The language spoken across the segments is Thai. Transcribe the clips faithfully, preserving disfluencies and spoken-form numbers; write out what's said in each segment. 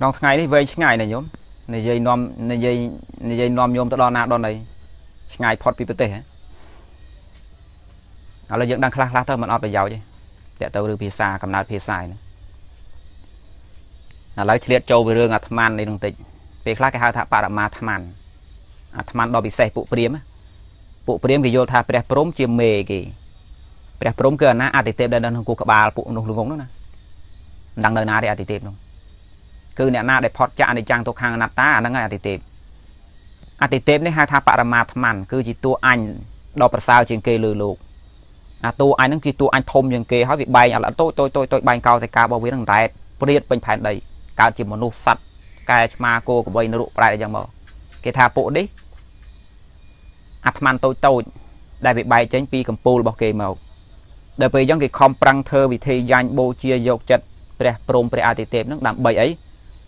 น้องไงนี่เวชไงไหนโยมในเยนอมในเยในเยนอมโยมตะดอนนาดอนไหนไงพอดปีเปเต้เอาละยังดังคลาคลาเท่ามันออดไปยาวจีแต่ตัวเรื่องพิซซ่ากับนาพิซซ่าเนี่ยอะไรเฉลี่ยโจไปเรื่องอัตมันในดวงติไปคลาแก่หาธาปาระมาธมันอัตมันดอกบิเซปุเปรียมปุเปรียมกิโยธาเปรพร้อมเจียมเมกีเปรพร้อมเกินนะอาติเตปได้ดังกูกบาลปุลุงลุงงนั่นนะดังเดินนาได้อาติเตปลงคือเนี่ยนาได้พอดจาในจังตัวคางนัตตานั่งไงอาติเตปอาติเตปในหาธาปาระมาธมันคือจิตตัวอันดอกประสาวเจียงเกลือลูกตัวอันนั้นคือตัวอันทมอย่างเกยเขาวิบายอะไรโต้โต้โต้โต้ใบเก่าแต่กาบวิรังไตเปลี่ยนเป็นแผ่นใดการจิมมนุษย์สัตว์กายมาโกกับใบนรุปลายอย่างบ่เกธาโปดิอัตมันโต้โต้ได้วิบายเจนปีกับปูบอกเกย์เมาเดี๋ยวไปยังกิคอมปรังเธอวิธียันโบเชียโยกจัดเปรโปรมเปรอาติเต็มนั่งดำใบไอ้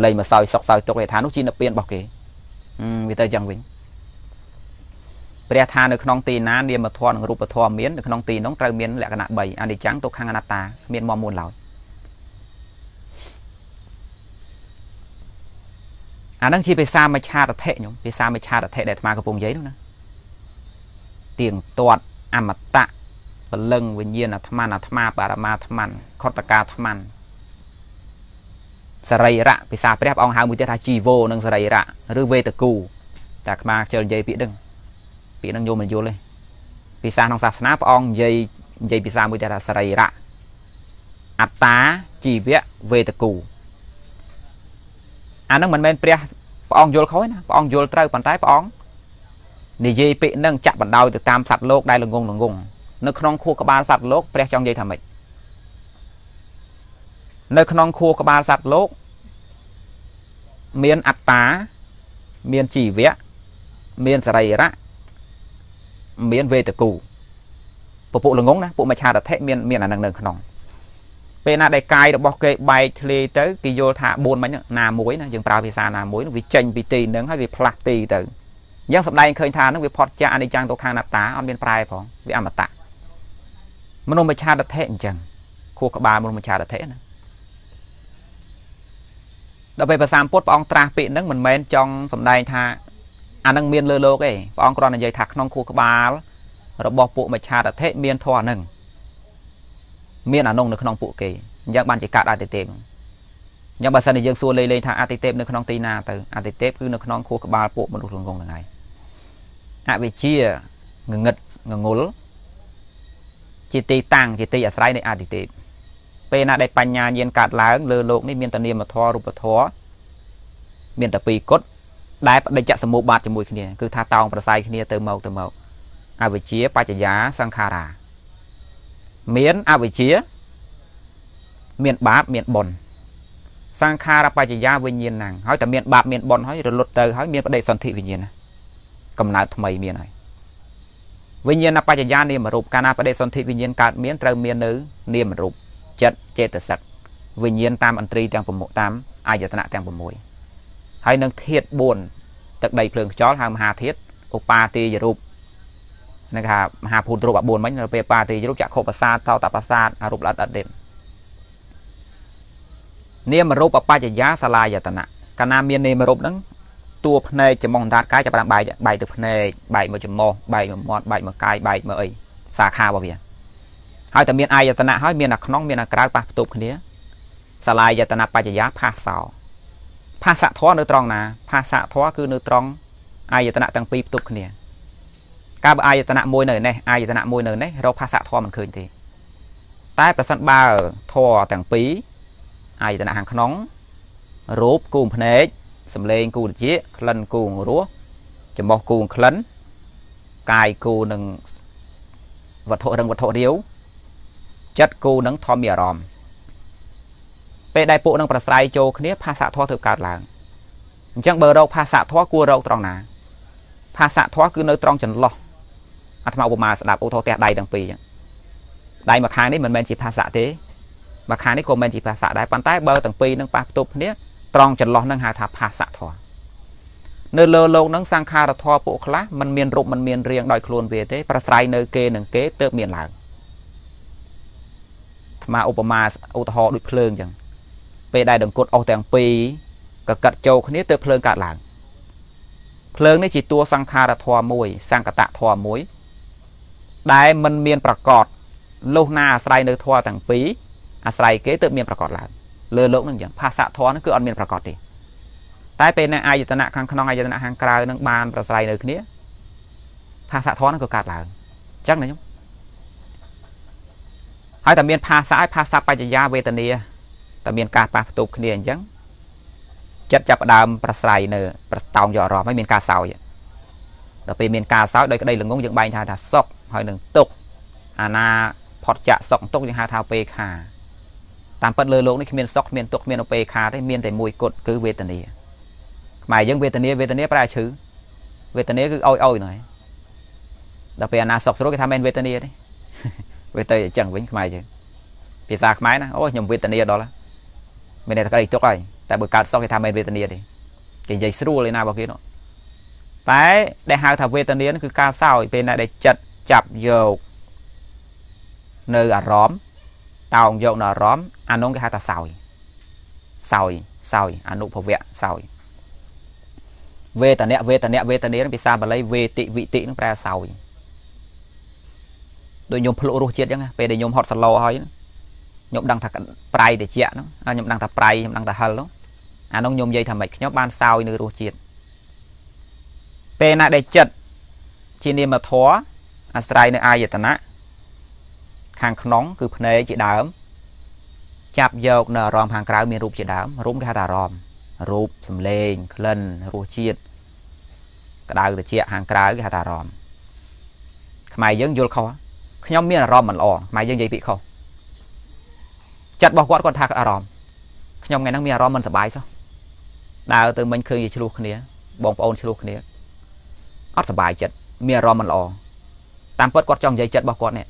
เลยมาซอยซอกซอยตกเหตุฐานนุชินเปลี่ยนบอกเกวิเตจังวินเรียธาในขนมตีน้าเดียมทอนรูปทอมเมียนในขนมตีน้องเตยเมียนแหละขนาดใบอันดิจังตกข้างอนาตาเมียนมอมูลเหล่าอันนั้นชีไปซาไม่ชาตะเทะอยู่ไปซาไม่ชาตะเทะได้มากระปุงใหญ่ด้วยนะเตียงตอดอมตะเป็นเรื่องวิญญาณธรรมะธรรมะปารมาธรรมะคตกาธรรมะสไรระไปซาเปรียบองหามุติธาจีโวนังสไรระหรือเวตกูจากมาเจริญใจปีดึงปีนั่งโยมมันโยเลยปีศาจของศาสนาพระองค์ยัยยัยปีศาจมุจจาสไรระอัตตาจีเวะเวตกูอันนั้นมันเป็นเปรียพระองค์โยลเขาเนี่ยพระองค์โยลเตยปันไตพระองค์ในยัยปีนั่งจับบันดาวติดตามสัตว์โลกได้หลงงงหลงงงในขนมคู่กบาลสัตว์โลกเปรียจองยัยทำไมในขนมคู่กบาลสัตว์โลกเมียนอัตตาเมียนจีเวะเมียนสไรระเมียนเวตกูปปุลงงนะปุมาชาแต่เทเมียนเมียนอันนั้นหนึ่งขนมเป็นอะไรกายดอกบอเกใบทะเลเต๋อกิโยธาบนมันเนี่ยนาโมยนะยังปราพิศานาโมยวิจัยวิตีนึงให้วิพลักตีเต๋อยังสัปดาห์เคยทานนึกวิพอดจาอันในจังตัวคางนับตาอันเป็นปลายของวิอมตะมโนมาชาแต่เทจริงคู่กับบามโนมาชาแต่เทนะเราไปประสานปดปองตราปีนึงเหมือนเมนจองสัปดาห์ทาอันนั้นเมียนเลอโลกเองพระองค์กรอนใหญ่ถักน้องคูกบาลเราบอกปุมาชาเทเมียนทอหนึ่งเมียนอันนงในขนมปุเกยยังบันจิกาอาติเตมยังบัสนิยังส่วนเลยเลยทางอาติเตมในขนมตีนาเตออาติเตมคือในขนมคูกบาลปุมันถูกลงงงยังไงอาเวชีเงงดเงงุลจิตตีตังจิตตีอัศรัยในอาติเตมเป็นอะไรปัญญาเย็นกาดล้างเลอโลกนี่เมียนตะเนียมทอรูปทอเมียนตะปีกดได้ปฏิจจสมุปบาทจมูกเนี่ยคือธาตุองประสายเนี่ยเติมเมาเติมเมาอวิชชาปัจจยาสังขาราเมียนอวิชชาเมียนบาปเมียนบนสังขารปัจจยาวิญญาณังเขาแต่เมียนบาปเมียนบนเขาจะลดเติมเขาเมียนปฏิสันติวิญญาณกำนัดทำไมเมียนอะไรวิญญาณปัจจยาเนี่ยมารูปการปฏิสันติวิญญาณการเมียนเติมเมียนหรือเนี่ยมารูปเจตเจตสัตว์วิญญาณตามอันตรีตามประมุขตามอายตนะตามประมุขให้นังเทียดบนตักใดเพลิงจ้อทางมหาเทียดอุปาติยรูปนะครับมหาภูตรูปแบบบนมันเป็นปาติยรูปจากโคปซาเท่าตาปซาอารูปละตัดเด่นเนี่ยมรูปปปัจจยาสลายตนะกานามีเนมรูปนั้นตัวพเนจะมองดาดกายจะประดับใบใบตึกพเนใบมาจมมอใบมามอดใบมากายใบมาเอสาขาบ่เพียให้แต่เมียนอายตนะให้เมียนขนมเมียนกราบปะตุกเนี้ยสลายตนะปัจจยาภาคสาวภาษาท้อเนื้อตรองนะภาษาท้อคือเนื้อตรองอายตนะตั้งปีตุกเนี่ยการอายตนะมวยเนยเนี่ยอายตนะมวยเนยเนี่ยเราภาษาท้อมันคืนทีใต้ประสันบาท้อตั้งปีอายตนะหางขนมรูปกูพเนจสำเร็งกูเจี๊ยคลันกูรั้วจมกูคลันกายกูหนึ่งวัตถุหนึ่งวัตถุเดียวจัดกูหนึ่งทอมเมียรอมไปได้ปุนังประสายโจคเนี้ยภาษาทอถือการหลัง chẳng bờ đâu pha xạ thoa cua đâu tròn nà pha xạ thoa cứ nơi tròn chần lo ăn màu mà đạp ô tô tẹt đầy đằng pì đây mà khai đấy mình men chỉ pha xạ thế mà khai đấy còn men chỉ pha xạ đấy bàn tay bờ đằng pì nâng ba tụp nế tròn chần lo nâng hà thạp pha xạ thoa nơi lơ lâu nâng sang khai ra thoa bộ khá mình miền rụng mình miền riêng đòi khôn về thế para sai nơi kê nâng kế tự miền làng mà ô tô mà ô tô đuổi phơi chẳng về đây đằng cột ô tẹt pì cả cật châu khné tớiเพลิง cả làng เพลิง chỉ ตัว สัง ขาร ธรรม một สังคตะ ธรรม một ដែល មិន មាន ប្រកប លុះ ណា អាស្រ័យ នៅ ធម៌ ទាំង ពីរ អាស្រ័យ គេ ទើប មាន ប្រកប ឡើង លើ លោក នឹង យ៉ាង ភាសា ធម៌ នឹង គឺ អត់ មាន ប្រកប ទេ តែ ពេល ណា អាយតនៈ ខាង ក្នុង អាយតនៈ ខាង ក្រៅ នឹង បាន ប្រស្រ័យ នៅ គ្នា ភាសា ធម៌ នឹង គឺ កាត់ ឡើង ចឹង ណា ខ្ញុំ ហើយ តែ មាន ភាសា ឲ្យ ភាសា បច្ចយា វេទនា តែ មាន ការ ប៉ះ ផ្ទុប គ្នា អញ្ចឹង chất chập đam prasai nè tòng dọ rò mấy miền ca sấu vậy, đặc biệt miền ca sấu đây đây là ngôn ngữ bay thay thà sọc hơi đừng tục, ana phật chạ sọc tục như hai thao pe khà, tam phân lơ lộn đấy miền sọc miền tục miền o pe khà đấy miền để mùi cột cứ về tận này, mày dân về tận này về tận này phải chứ, về tận này cứ ôi ôi này, đặc biệt ana sọc số cái tham men về tận này đấy, về tây chẳng vĩnh mày chứ, vì sao mày nè, ôi nhầm về tận này đó là, miền này cái gì tốt rồi. Tại bởi cao sóc thì tham mê về tận đi cái dây sưu lên nào vào kia nó tại để hai thằng về tận đi nó cứ cao sao bên này để chật chập dầu nơi ở róm tàu dầu nó róm ăn nông cái hai ta sào sào sào ăn nụ phục vẹn sào về tận nẹt về tận nẹt về tận đi nó bị sao mà lấy về tị vị tị nó ra sào đội nhôm plu ruột chết chẳng về để nhôm hot sờ lâu thôi nhôm đang thạch prai để chẹt nó, à, nhôm đang thạch prai, nhôm đang thạch hell nó, à nông nhôm dây thầm mệt nhóc ban sao như đồ chiết, pe này để chật, chi niệm mà thó, à sai nữa ai vậy ta nã, hàng nóng cứ này chị đám, chạp dầu nở ròm hàng cào miền rụp chị đám, rụm cái hà ròm, rụp sầm lên, lên đồ chiết, cái đào để chẹt hàng cào cái hà ròm, mày vẫn vô khó, nhóc miền ròm mình ỏ, mày vẫn dây bị khó. Chặt bỏ quát con thạc ở ròm nhóm ngày năng mía ròm mình sập bài sao đào từ mình khơi gì chịu khné bong ôn chịu khné ót sập bài chặt mía ròm mình lò tam phớt quát trong dây chặt bỏ quát nè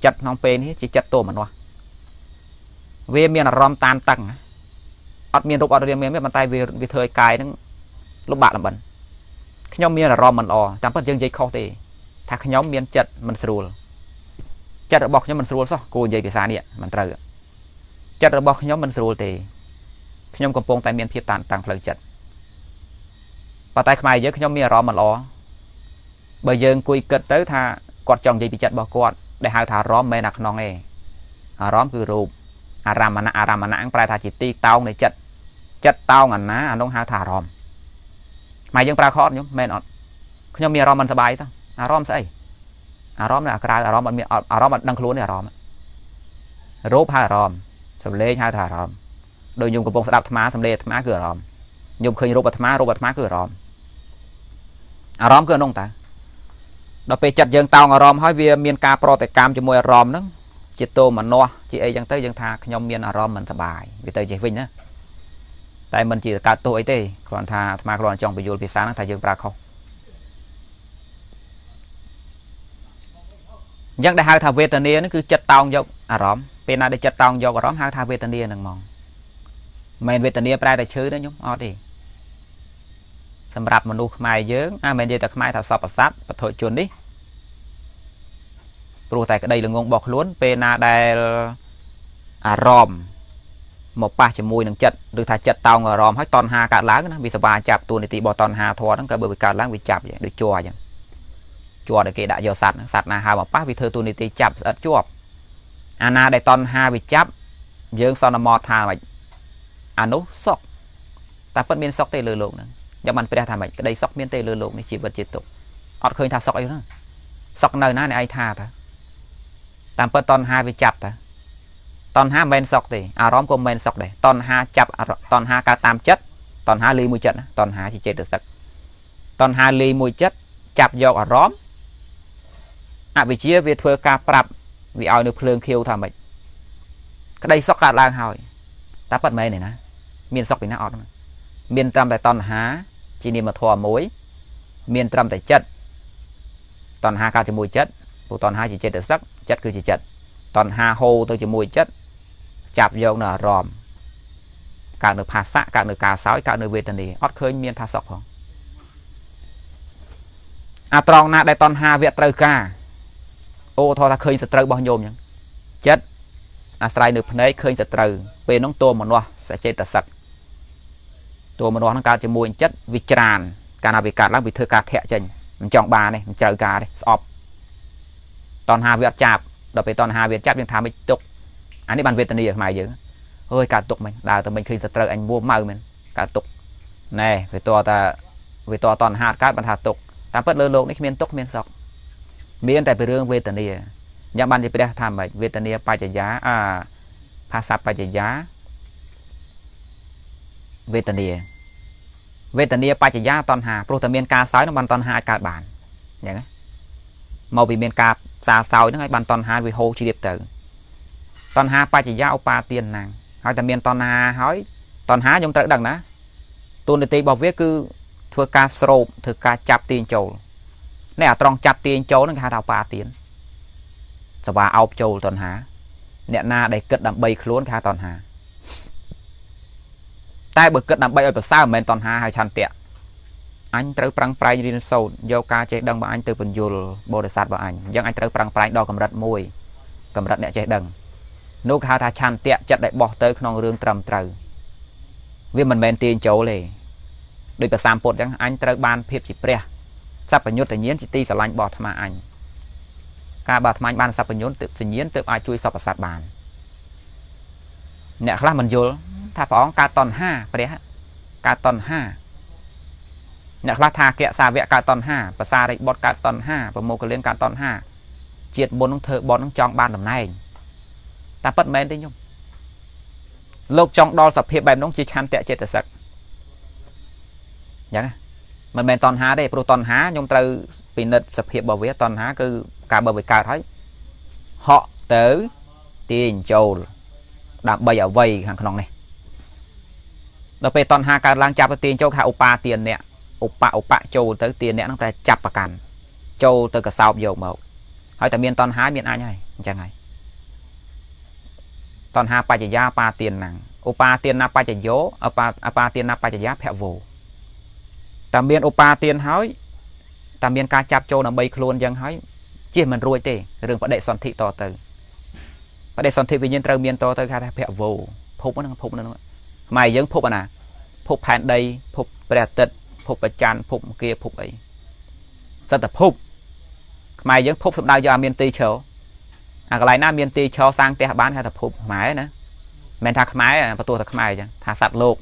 chặt nòng pê này chỉ chặt tô mà nó về mía ròm tan tăng ót mía rụp ót riêng mía mía bàn tay về về thời cài nưng lúc bạn làm bẩn nhóm mía ròm mình lò tam phớt riêng dây khâu tê thạc nhóm mía chặt mình sưu chặt ở bọc nhóm mình sưu sao cô dây cái sàn nè mình trời chất là bọc nhóm mình sưu thì nhóm còn buông tay miên phía tàn tàng phần chất và tay mày với nhóm mía rò mà lo bây giờ quỳ kết tới tha quạt chồng gì bị chất bọc quạt để hai thà róm mê nặc non nghe róm cứ rụp aramana aramana ăn prai thà chỉ ti tao này chất chất tao ngàn ná anh ông hai thà ròm mày vẫn prai khó nhúng mê nọ nhóm mía rò mình sờ bài sao róm sẽ róm là cài róm mình róm mình đang khốn này róm rốp hai róm sầm lê hai thà ròm đôi nhung của bông đạp thám sầm lê thám cửa ròm nhung khơi robot thám robot thám cửa ròm à ròm cửa nông ta đó về chặt giường tàu à ròm hỏi về miền ca pro tại cam cho môi à ròm nữa chị tô mà no chị ấy chẳng tới giường tha nhom miền à ròm mình thà bài vì tới chị vinh á tại mình chỉ cả tô ấy đây còn tha thám còn trong bị vô bị sáng thà giường ra không nhưng đại hai thà về tận đây nó cứ chặt tàu giống à ròm bên này để chặt tòng do róm hai thao về tận địa nằng mòn, men về tận địa prai tại chư đấy nhúng, ó đi. Sầm rập mà nuôi mai dướng, à men về từ mai thảo sọp bát sát, bát thổi chuồn đi. Pro tại đây là ngôn bọc luốn, bên này đây à ròm, một ba chỉ mùi nằng chật, được thà chặt tòng ở ròm hết tòn hà cả láng nữa, vì sao bà chạp tuần để tì bỏ tòn hà thua nó cả bởi vì cả láng bị chạp vậy, được chùa vậy, chùa để kệ đại dầu sạt, sạt là hà bọc bát vì thưa tuần để tì chạp ở chùa. Anna đại ton ha bị chắp dương son mò tha mày anu sóc ta vẫn miên sóc tê lừa lộn nữa nhưng mà phải tha mày cái đây sóc miên tê lừa lộn này chỉ vật chỉ tục ọt khơi tha sóc ấy nữa sóc nơi này ai tha ta tam vẫn ton ha bị chắp ta ton ha men sóc thì à róm của men sóc để ton ha chắp ton ha ca tam chất ton ha ly mùi chất ton ha chỉ chết được thật ton ha ly mùi chất chắp vô ở róm à vì chia về thưa ca prap vì ao nước phơi kêu thà mày cái đây sóc cả làng hỏi ta bắt mày này nè miền sóc thì nó ọt miền trầm tại toàn há chỉ niệm mà thò mối miền trầm tại chất toàn há cao chỉ mùi chất của toàn há chỉ chết được sắc chất cứ chỉ chất toàn há hô tôi chỉ mùi chất chạp vô nở ròm càng được phá xạ càng được cà sói càng được về tận đi ót khơi miền phá sọc không à tròn na đại toàn há việt trời ca ô thò ta khơi sệt trời bao nhiêu nhỉ chất à sai được đấy khơi sệt trời về nóng tô mà nó sẽ chết được sắcตัวมันร้อนการจะมวยจัดวิจารณ์การเอาไปการแล้ววิเธอการแทะเจนมันจองบาเนี่ยมันเจอการเนี่ยสอบตอนหาเวียดจับเราไปตอนหาเวียดจับยังทำไม่ตกอันนี้บันเวทนี่อย่างใหม่เยอะเฮ้ยการตกมันดาวแต่มันเคยจะเจออันบัวเมาเหมือนการตกแน่ไปตัวแต่ไปตัวตอนหาการบรรทัดตกตามเปิดเลือดโลกนี่เมียนตกเมียนสอบเมียนแต่ไปเรื่องเวทนี่ยังบันจะไปได้ทำแบบเวทนี่ไปจะย้าอ่าภาษาไปจะย้าเวทเนียเวทเนียปัจจยาตอนหาโปรตเมียนกาซ้ายน้ำบันตอนหาอากาศบานอย่างนี้มาวิเมียนกาซาเซานั่งไอ้บันตอนหาวิโฮชีเด็บเต๋อตอนหาปัจจยาเอาปลาเตียนนางไอ้แต่เมียนตอนหาหอยตอนหายงเต๋อดังนะตัวเนตีบอกเวคือเธอกาโสรเธอกาจับตีนโจเนี่ยตรองจับตีนโจนั่งหาเอาปลาเตียนสว่าเอาโจตอนหาเนี่ยนาได้เกิดดำใบคล้วนหาตอนหาได้เบิกเกิดดับใบเอาแต่สร้างเหม็นตอนหาหายชันเตะอันเตอปรังปลายดินโซนโยกาเจดังบ่อันเตอเป็นยูลบริษัทบ่อันยังอันเตอปรังปลายดอกกำรัดมวยกำรัดเนี่ยเจดังนุกหาทาชันเตะจัดได้บอกเตอขนองเรื่องตรำเตอวิ่งมันเหม็นตีนโจเลยโดยแต่สามปดยังอันเตอบานเพียบสิเปรี้ยสับปะยุทธ์แต่เนี้ยสิตีสลันบ่อธรรมอันกาบ่อธรรมบานสับปะยุทธ์เติบสิเนี้ยเติบอาจุยสับประสาทบานเนี่ยคลามันยูลถ้าฟ้องการตอนห้าไปเลยฮะการตอนห้าเนี่ยคลาทาเกะสาเวะการตอนห้าภาษาอะไรบอดการตอนห้าประโมกเรื่องการตอนห้าเจียดบนต้องเธอบนต้องจองบานแบบนี้ตาปัดแมนได้ยุ่งโลกจองดอลสับเพียบแบบน้องจีชันเตะเจตสักอย่างนั้นมันแมนตอนห้าได้โปรตอนห้ายงเตอปีนัดสับเพียบบ่เวตอนห้าคือการบ่เวการท้ายhọ tới tiền châuดับใบเอาไว้ห่างขนองนี่เราไปตอนหาการล้างจับตีนโจค่ะอุปาเตียนเนี่ยอุปะอุปะโจเตอเตียนเนี่ยต้องแต่จับประกันโจเตอกระสาวโยกเมาให้แต่เมียนตอนหาเมียนอะไรยังไงจะไงตอนหาปาจิยาปาเตียนหนังอุปาเตียนนาปาจิโยอุปาอุปาเตียนนาปาจิยาแผลโวแต่เมียนอุปาเตียนห้อยแต่เมียนการจับโจน่ะใบโคลนยังห้อยเจี๊ยมันรวยเตะเรื่องประเด็นสันติต่อเตอประเด็นสันติวิญญาณเตอเมียนต่อเตอค่ะแผลโวพบนั่งพบนั่งหมายยังพบนะพบแผ่นใดพบแปรติดพบประจันพบเกียพบไอสัตว์พบหมายยังพบสมดายยาเมียนตีเฉาอะไรน่าเมียนตีเฉาสร้างเตะบ้านค่ะแต่พบหมายนะแมนทักหมายประตูทักหมายจังถ้าสัตว์โลก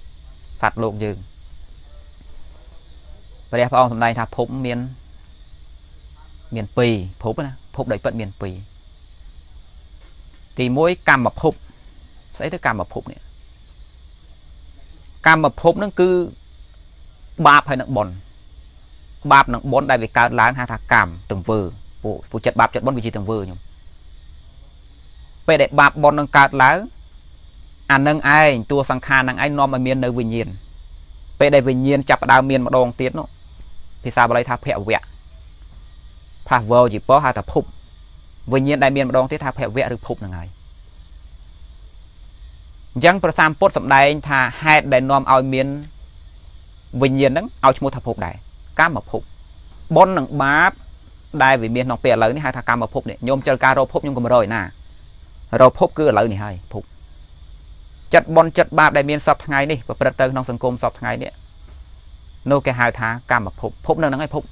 สัตว์โลกยืนประเดี๋ยวพระองค์สมดายถ้าพบเมียนเมียนปีพบนะพบได้เป็นเมียนปีตีมวยกรรมมาพบใส่ถ้ากรรมมาพบเนี่ยการมาพบนั่นคือบาปให้นักบอลบาปนักบอลได้ไปการล้างหาทางกรรมตึงเวอร์ผู้ผู้จัดบาปจัดบอลวิจิตึงเวอร์อยู่ไปได้บาปบอลนักการล้างอันนังไอตัวสังขารนังไอนอมเมียนในวิญญาณไปได้วิญญาณจับดาวเมียนมาดองเตี้ยนเนาะพิซาบอะไรท่าแผ่วแหวะพระเวอร์จีบป้อหาแต่พบวิญญาณได้เมียนมาดองเตี้ยท่าแผ่วแหวะหรือพบนังไงยังประสามปดสำได้ถ้าให้ได้นอมเอาเมียนวิญญาณนั้นเอาชมูทับพบได้กามาพบบนหนังบาปได้วิญญาณน้องเปียเลยนี่ให้ถ้ากามาพบเนี่ยโยมเจอการเราพบโยมก็มาเลยนะเราพบคือเลยนี่ให้พบจัดบนจัดบาปได้เมียนสอบทั้งไงนี่ประเดิมน้องสังคมสอบทั้งไงเนี่ยโนแกหายทากามาพบพบเนินนั่งให้พบ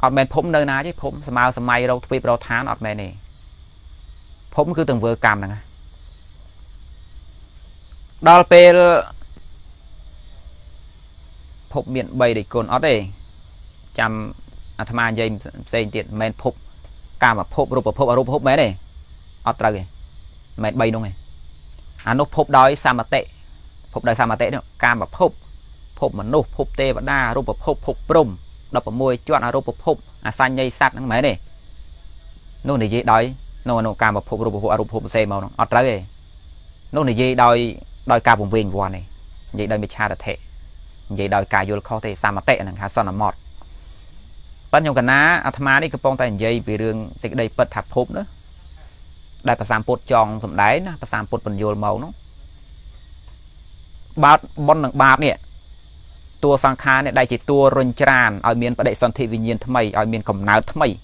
ออกแมนพบเนินนะที่พบสมัยสมัยเราฟีบเราท้านออกแมนนี่พบคือตึงเวอร์กรรมนะดอลเปลพบเมียนใบเด็กคนอเดจำอัตมาใจเซนติเมนพบกามาพบรูปพบอรูปพบแม่เลยอตระเลยเมนใบนู่นไงอันนู้พบดอยสามเตะพบดอยสามเตะเนี่ยกามาพบพบมันนู้พบเตะบัดดารูปพบพบปรุมดอกประมวยจวนอรูปพบอาสัญญาสัตว์นั่งแม่เลยนู่นนี่ยี่ดอยนู่นนู่นกามาพบรูปพบอรูปพบเซมเอาอตระเลยนู่นนี่ยี่ดอยดอยกาบุญเวียนวัวนี่ vậy đời mình cha thể vậy đời cài vô khó thì sao mà tệ là khá son là mọt bất nhung cả ná thà đi cứ bong tay vậy vì đường dịch đây bật thạp hộp nữa đây phải làm bột tròn thầm đáy nó phải làm bột bẩn vô màu nó bát bon nặng bát nè tua sang khá nè đây chỉ tua run tràn ở miền bắc đại sơn thị vì nhiên thầm mày ở miền cẩm náo thầm mày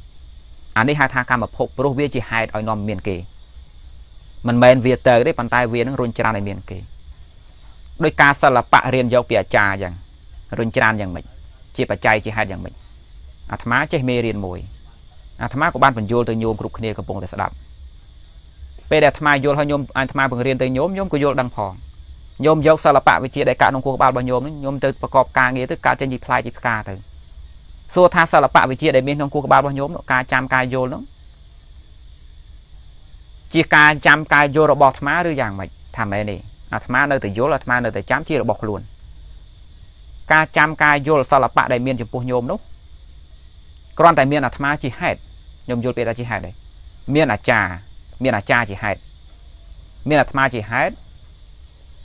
anh đi hai thang cam mà hộp pro viên chỉ hai ở nòng miền kề mình men việt tới đấy bàn tay việt nó run tràn ở miền kề đôi ca sa là bạ riêng giáo pia trà rằng run tràn rằng mình chỉ phải chay chỉ hai rằng mìnhอาธมาเจเมเรียนมวยอาธมาของบ้านเป็นโยลเตยโยมกรุกเนียกระปงแต่สลับไปแต่ธมาโยลเขาโยมอาธมาเป็นเรียนเตยโยมโยมก็โยลดังพองโยมยกสลับปะวิจิตรได้การนงคูกับบ้านบางโยมโยมเตยประกอบการเงี้ยเตยการเจนจีพลายจีพกาเตยโซธาสลับปะวิจิตรได้เมียนนงคูกับบ้านบางโยมการจำการโยลนั้นจีการจำการโยระบอกธมาหรืออย่างไรทำอะไรนี่อาธมาเนยเตยโยลอาธมาเนยเตยจำจีระบอกล้วนการจำการโยลสลับปะได้เมียนจุปโยมนั้นกรอนแต่เมียนอาธมาจีให้ยมโยเปตาจีให้เลยเมียนอาจาเมียนอาจาจีให้เมียนอาธมาจีให้เ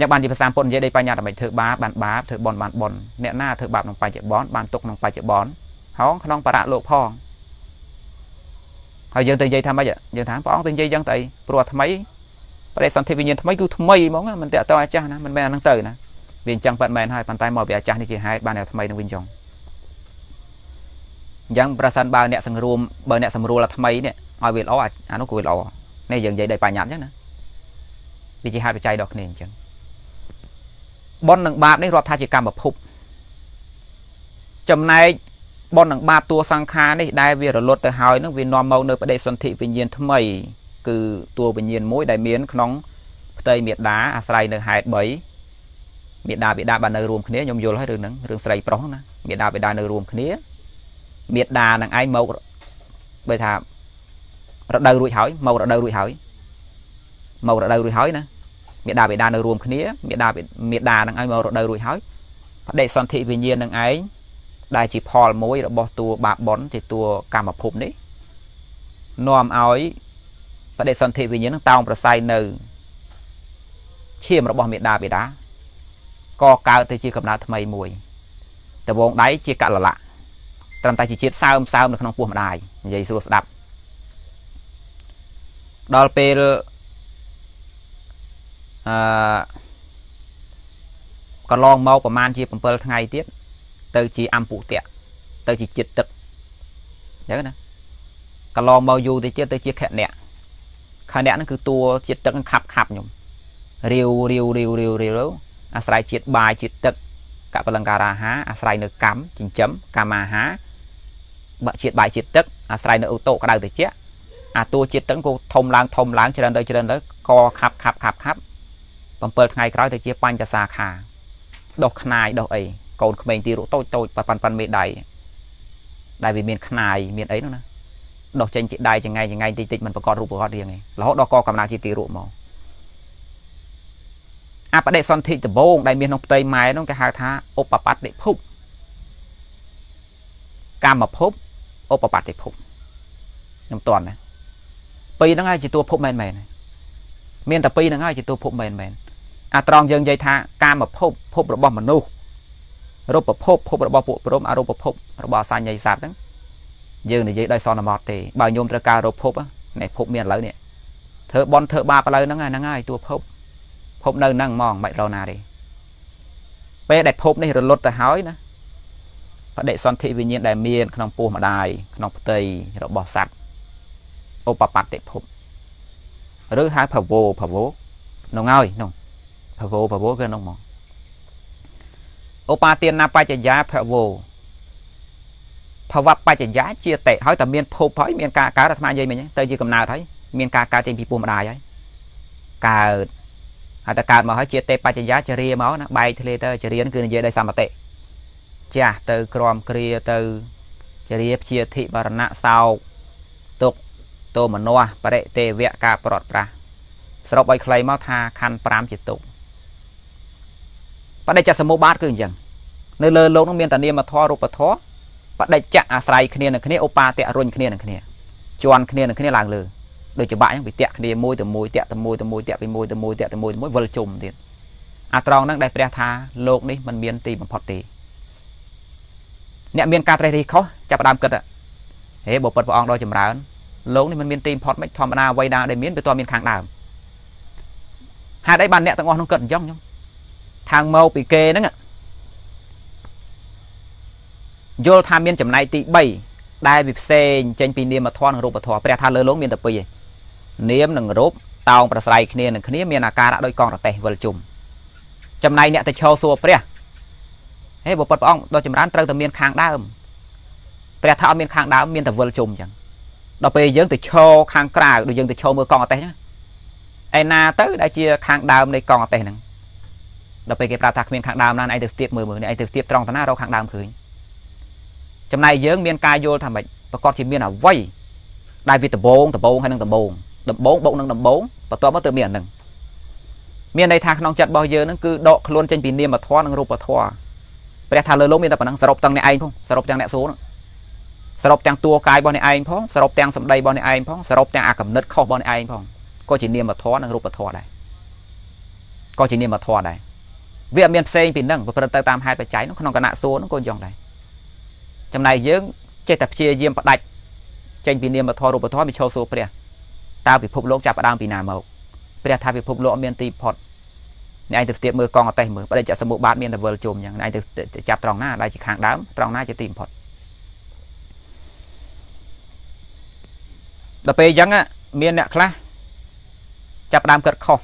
ยักบานจีภาษาปนเยได้ปัญญาทำไมเธอบาบานบาเธอบอลบานบอลเนหน้าเธอบาบลงไปเจ็บบอลบานตกลงไปเจ็บบอลห้องน้องประโลกพองเฮ้ยยังเตยเยทำไมจ๊ะยังถามป้องเตยเยยังเตยปวดทำไมประเดี๋ยวสันเทวิญญาทำไมกูทำไมมองมันเตะตัวอาจารย์นะมันแม่นั่งเตยนะเวียนจังปันแมนให้ปันตายมอบีอาจารย์นี่จีให้บานแนวทำไมนั่งวิญญงยังประสานบานเนี่ยสังรวมเบอร์เนี่ยสังรวมละทำไมเนี่ยเอาเวลอ้ออ่านนกเวลอ้อในยังใจได้ปลายยันนะวิจิหายไปใจดอกเนียนจังบอลหนังบาปในรอบทาจิกรรมแบบพุบจำในบอลหนังบาปตัวสังขารนี่ได้เวียร์รถแต่หายนักเวียนนอมเมาเนอประเดี๋ยวสันติวิญญาณทำไมคือตัววิญญาณมวยได้เมียนขนมเตยเมียดาอาศัยเนื้อหายใบเมียดาเมียดาบานเนอรวมคนนี้ยมโยลให้เรื่องนั้นเรื่องใส่ปร้องนะเมียดาเมียดาเนอรวมคนนี้เมียดาหนังไอเมาไปถามเราเดารู้หายเมาเราเดารู้หายเมาเราเดารู้หายนะเมียดาเมียดาเนื้อรวมคนนี้เมียดาเมียดานั่งไอ้เมาเราเดารู้หายประเดี๋ยวสันติวิญญาณนั่งไอ้ได้จีพอลมวยเราบอกตัวบาปบอลที่ตัวกรรมภพนี้นอมเอาประเดี๋ยวสันติวิญญาณนั่งเตาประไซเนอเชี่ยมเราบอกเมียดาเมียดาก่อการแต่จีกับนาทำไมมวยแต่วงได้จีกัดละละตามใจจีเช็ดซ้ำซ้ำในขนมปูมาได้ยัยสุดดับดอลเปลก็ลองเมาประมาณจีผมเปิดไงเตี้ยเตยจีอัมปูเตะเตยจีจิตตึกเดี๋ยวนะก็ลองเมาอยู่เตยจีเตยจีแค่เนี้ยแค่เนี้ยนั่นคือตัวจิตตึกขับขับอยู่เรียวเรียวเรียวเรียวเรียวอาศัยจิตบายจิตตึกกับพลังการาฮะอาศัยเนื้อกำจิงจ้ำกามาฮะบะจิตบายจิตตึกอาศัยเนื้ออุโตกระดาเตยจีอาตัวจิตตั้งกูทมล้างทมล้างเจริญเลยเจริญเลยกอขับขับขับขับผมเปิดไงคล้ายแต่เจี๊ยปันจะสาขาดอกขนายดอกไอ้กนเขมรตีรู้โต้โต้ปันปันปันเมดัยได้ไปเมียนขนายเมียนไอ้นั่นนะดอกเจนจิตได้ยังไงยังไงติดติดมันประกอบรูปประกอบเรียงไงแล้วดอกกอกำลังจิตตีรู้มองอาประเดี๋ยวสันติจะโบงได้เมียนน้องเตยไม้น้องกระหายท้าโอปปัตติภพกามภพโอปปัตติภพน้ำตอนนะปีนั่งไงจิตตัวพบแมนแมนเมียนแต่ปีนั่งไงจิตตัวพบแมนแมนอาตรองยังใจทางการมาพบพบระบอบมนุษย์รูปประพบพบระบอบปุโรมอารมณ์ประพบระบอบสายใหญ่สัตว์นั้นยืนในยืนได้ซอนอมอเตบางโยมตระการรูปพบอ่ะในพบเมียนเลยเนี่ยเธอบอลเธอบาปเลยนั่งไงนั่งไงตัวพบพบเนินนั่งมองไม่รอนาดีไปเด็ดพบในรถรถแต่หายนะพระเดชสันติวิญญาณได้เมียนขนมปูมาได้ขนมเตยระบอบสัตว์โอปปัตติภพหรือหาพะโวพะโวน้องเงยน้องพะโวพะโวก็น้องมองโอปาเตียนนาปัจจยาพะโวพะวัปปัจจยาเจียเตะหอยแต่เมียนโพพอยเมียนกาการรัฐมาเยยมันยังเตยจีกำนาไทยเมียนกาการเจนพีปูมาได้ยัยกาอัตการมาหอยเจียเตะปัจจยาเจรีเมาส์นะใบทะเลเตยเจรีนั่นคือเยยได้สามเตะจ้าเตยกรอมเกลียเตยเจ จะเรียบเชียธิบารณะสาวตกโตเหมือนนัวประเดเตเวกาปลอดปลาสระใบใครมาทาคันปรามจิตตุประเดจะสมุบาทก็อย่าง เนื้อเลือดลงน้องเมียนตาเนียมาทอรูปทอประเดจะอาศัยคเนียนคเนียโอปาเตะรุนคเนียนคเนียจวนคเนียนคเนียหลังเลยโดยจะบ้ายังไปเตะคเนียมวยแต่มวยเตะแต่มวยแต่มวยเตะไปมวยแต่มวยเตะแต่มวยมวยวัลจุ่มเดียอัตรานั่งได้ประทาโลกนี้มันเมียนตีมันพอตีเนี่ยเมียนการไตรทีเขาจับประดามกันอะเฮ้ยบอกเปิดประอองโดยจำร้านโลกนี้มันเมียนตีมพอดไม่ทอมนาไวดาได้เมียนไปตัวเมียนทางดามหาได้บันเนี่ยต้องอ่อนต้องเกิดย่องย่องทางเมาปีเกนั่งอะโยธาเมียนจำไหนตีใบได้บิบเซนเจนปีเนียมาทอนรูปปะทอประทาเลยโลกเมียนตะปีเนียมหนึ่งรูปเตาประสายเนียหนึ่งเนียมเมียนอาการโดยกองระเตะวัลจุ่มจำในเนี่ยแต่ชาวสัวเปรี้ยเฮ้ยบอกปดปองโดยจำร้านเติมแต่เมียนคางดาวเปรี้ยถ้าเอาเมียนคางดาวเมียนแต่เวลจุ่มจังเราไปยื่นแต่ชาวคางกลางโดยยื่นแต่ชาวมือกองอะไรนะไอนาเต้ได้เชียคางดาวในกองอะไรนั่งเราไปเก็บปลาทักเมียนคางดาวนั่นไอเติมเตี๊ยบมือมือไอเติมเตี๊ยบตรองตาหน้าเราคางดาวคืนจำในยื่นเมียนกายโยทำแบบประกอบชิ้นเมียนเอาไว้ได้วิตาโบงตะโบงให้นั่งตะโบงตะโบงโบงนั่งตะโบงประตัวมาเติมเมียนหนึ่งเมียนในทางน้องจัดบอเยอะนั่นคือดอกขลุ่นเจนปีเนียมาทอนังรูปทอประธานเลยล้มเมียนแต่ปนังสรุปตังในไอ้พงสรุปตังในโซนสรุปตังตัวกายบอลในไอ้พงสรุปตังสมดัยบอลในไอ้พงสรุปตังอากับเน็ตเข้าบอลในไอ้พงก็จีเนียมาทอนังรูปทอได้ก็จีเนียมาทอได้เวียเมียนเซนปีนั่งประเดิมตามหายไปใจน้องน้องกระนาโซนน้องโกนยองได้จำในเยอะเจตับเชียเยี่ยมประดับเจนปีเนียมาทอรูปทอมีโชว์โซเปรียตาปิภพโลกจับประดามปีนาเมาเปรียบทาวิภพโลกเมียนตีพอดในไอเติมเตี๊ยบมือกองเอาแต่มือประเดี๋ยวจะสมุบาทเมียนตะเวิลจุ่มอย่างในไอเติมจับตรองหน้าได้จีขางดามตรองหน้าจะตีพอดแต่ไปยังอ่ะเมียนเนี่ยคล้าจับดามเกิดคอ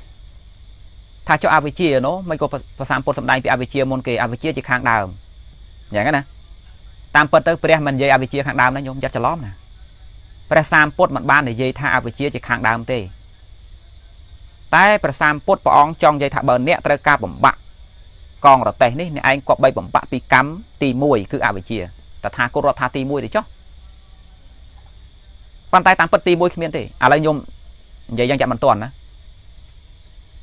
ถ้าเจ้าอาวิเชียเนาะไม่ก็ภาษาปนสำนักไปอาวิเชียมนเกออาวิเชียจีขางดามอย่างนั้นนะตามเปิดเตอร์เปรียบมันเยอาวิเชียขางดามนะโยมยัดจะล้อมนะประสามปนมันบ้านเนี่ยเยถ้าอาวิเชียจีขางดามเตแต่ประสามปดปองจองใจถ้าเบอร์เนี้ยตระกาบ่มบะกองเราเตะนี่ในไอ้กบใบบ่มบะปีกัมตีมวยคืออาวิเชียแต่ทากุรธาตีมวยเดี๋ยวจ๊อปันไตตามปดตีมวยขึ้นเมียนตีอะไรยมใหญ่ยังจับมันต่อนนะ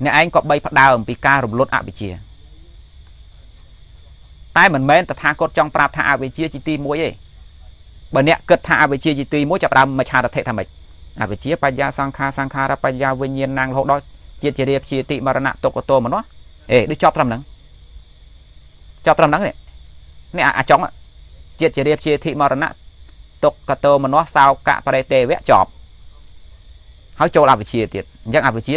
เนี่ยไอ้กบใบผัดดาวปีการุมลดอาบิเชียใต้เหมือนเมนแต่ทากดจองปราบทาอาบิเชียจิตีมวยเย่เบอร์เนียเกิดทาอาบิเชียจิตีมวยจับดำมาชาระเตทำไมอาบิเชียปัญญาสังคาสังคาระปัญญาเวียนเย็นนางโลดเจียเรียบเจียติมารณะตกโตมันวะเอ๋ดูจอบตำหนังจอบตำหนังเนี่ยนี่อาจ้องอ่ะเจียเรียบเจียติมารณะตกโตมันวะสาวกะปะเรเตเวะจอบเขาโจอาวิเชียติยังอาวิเชีย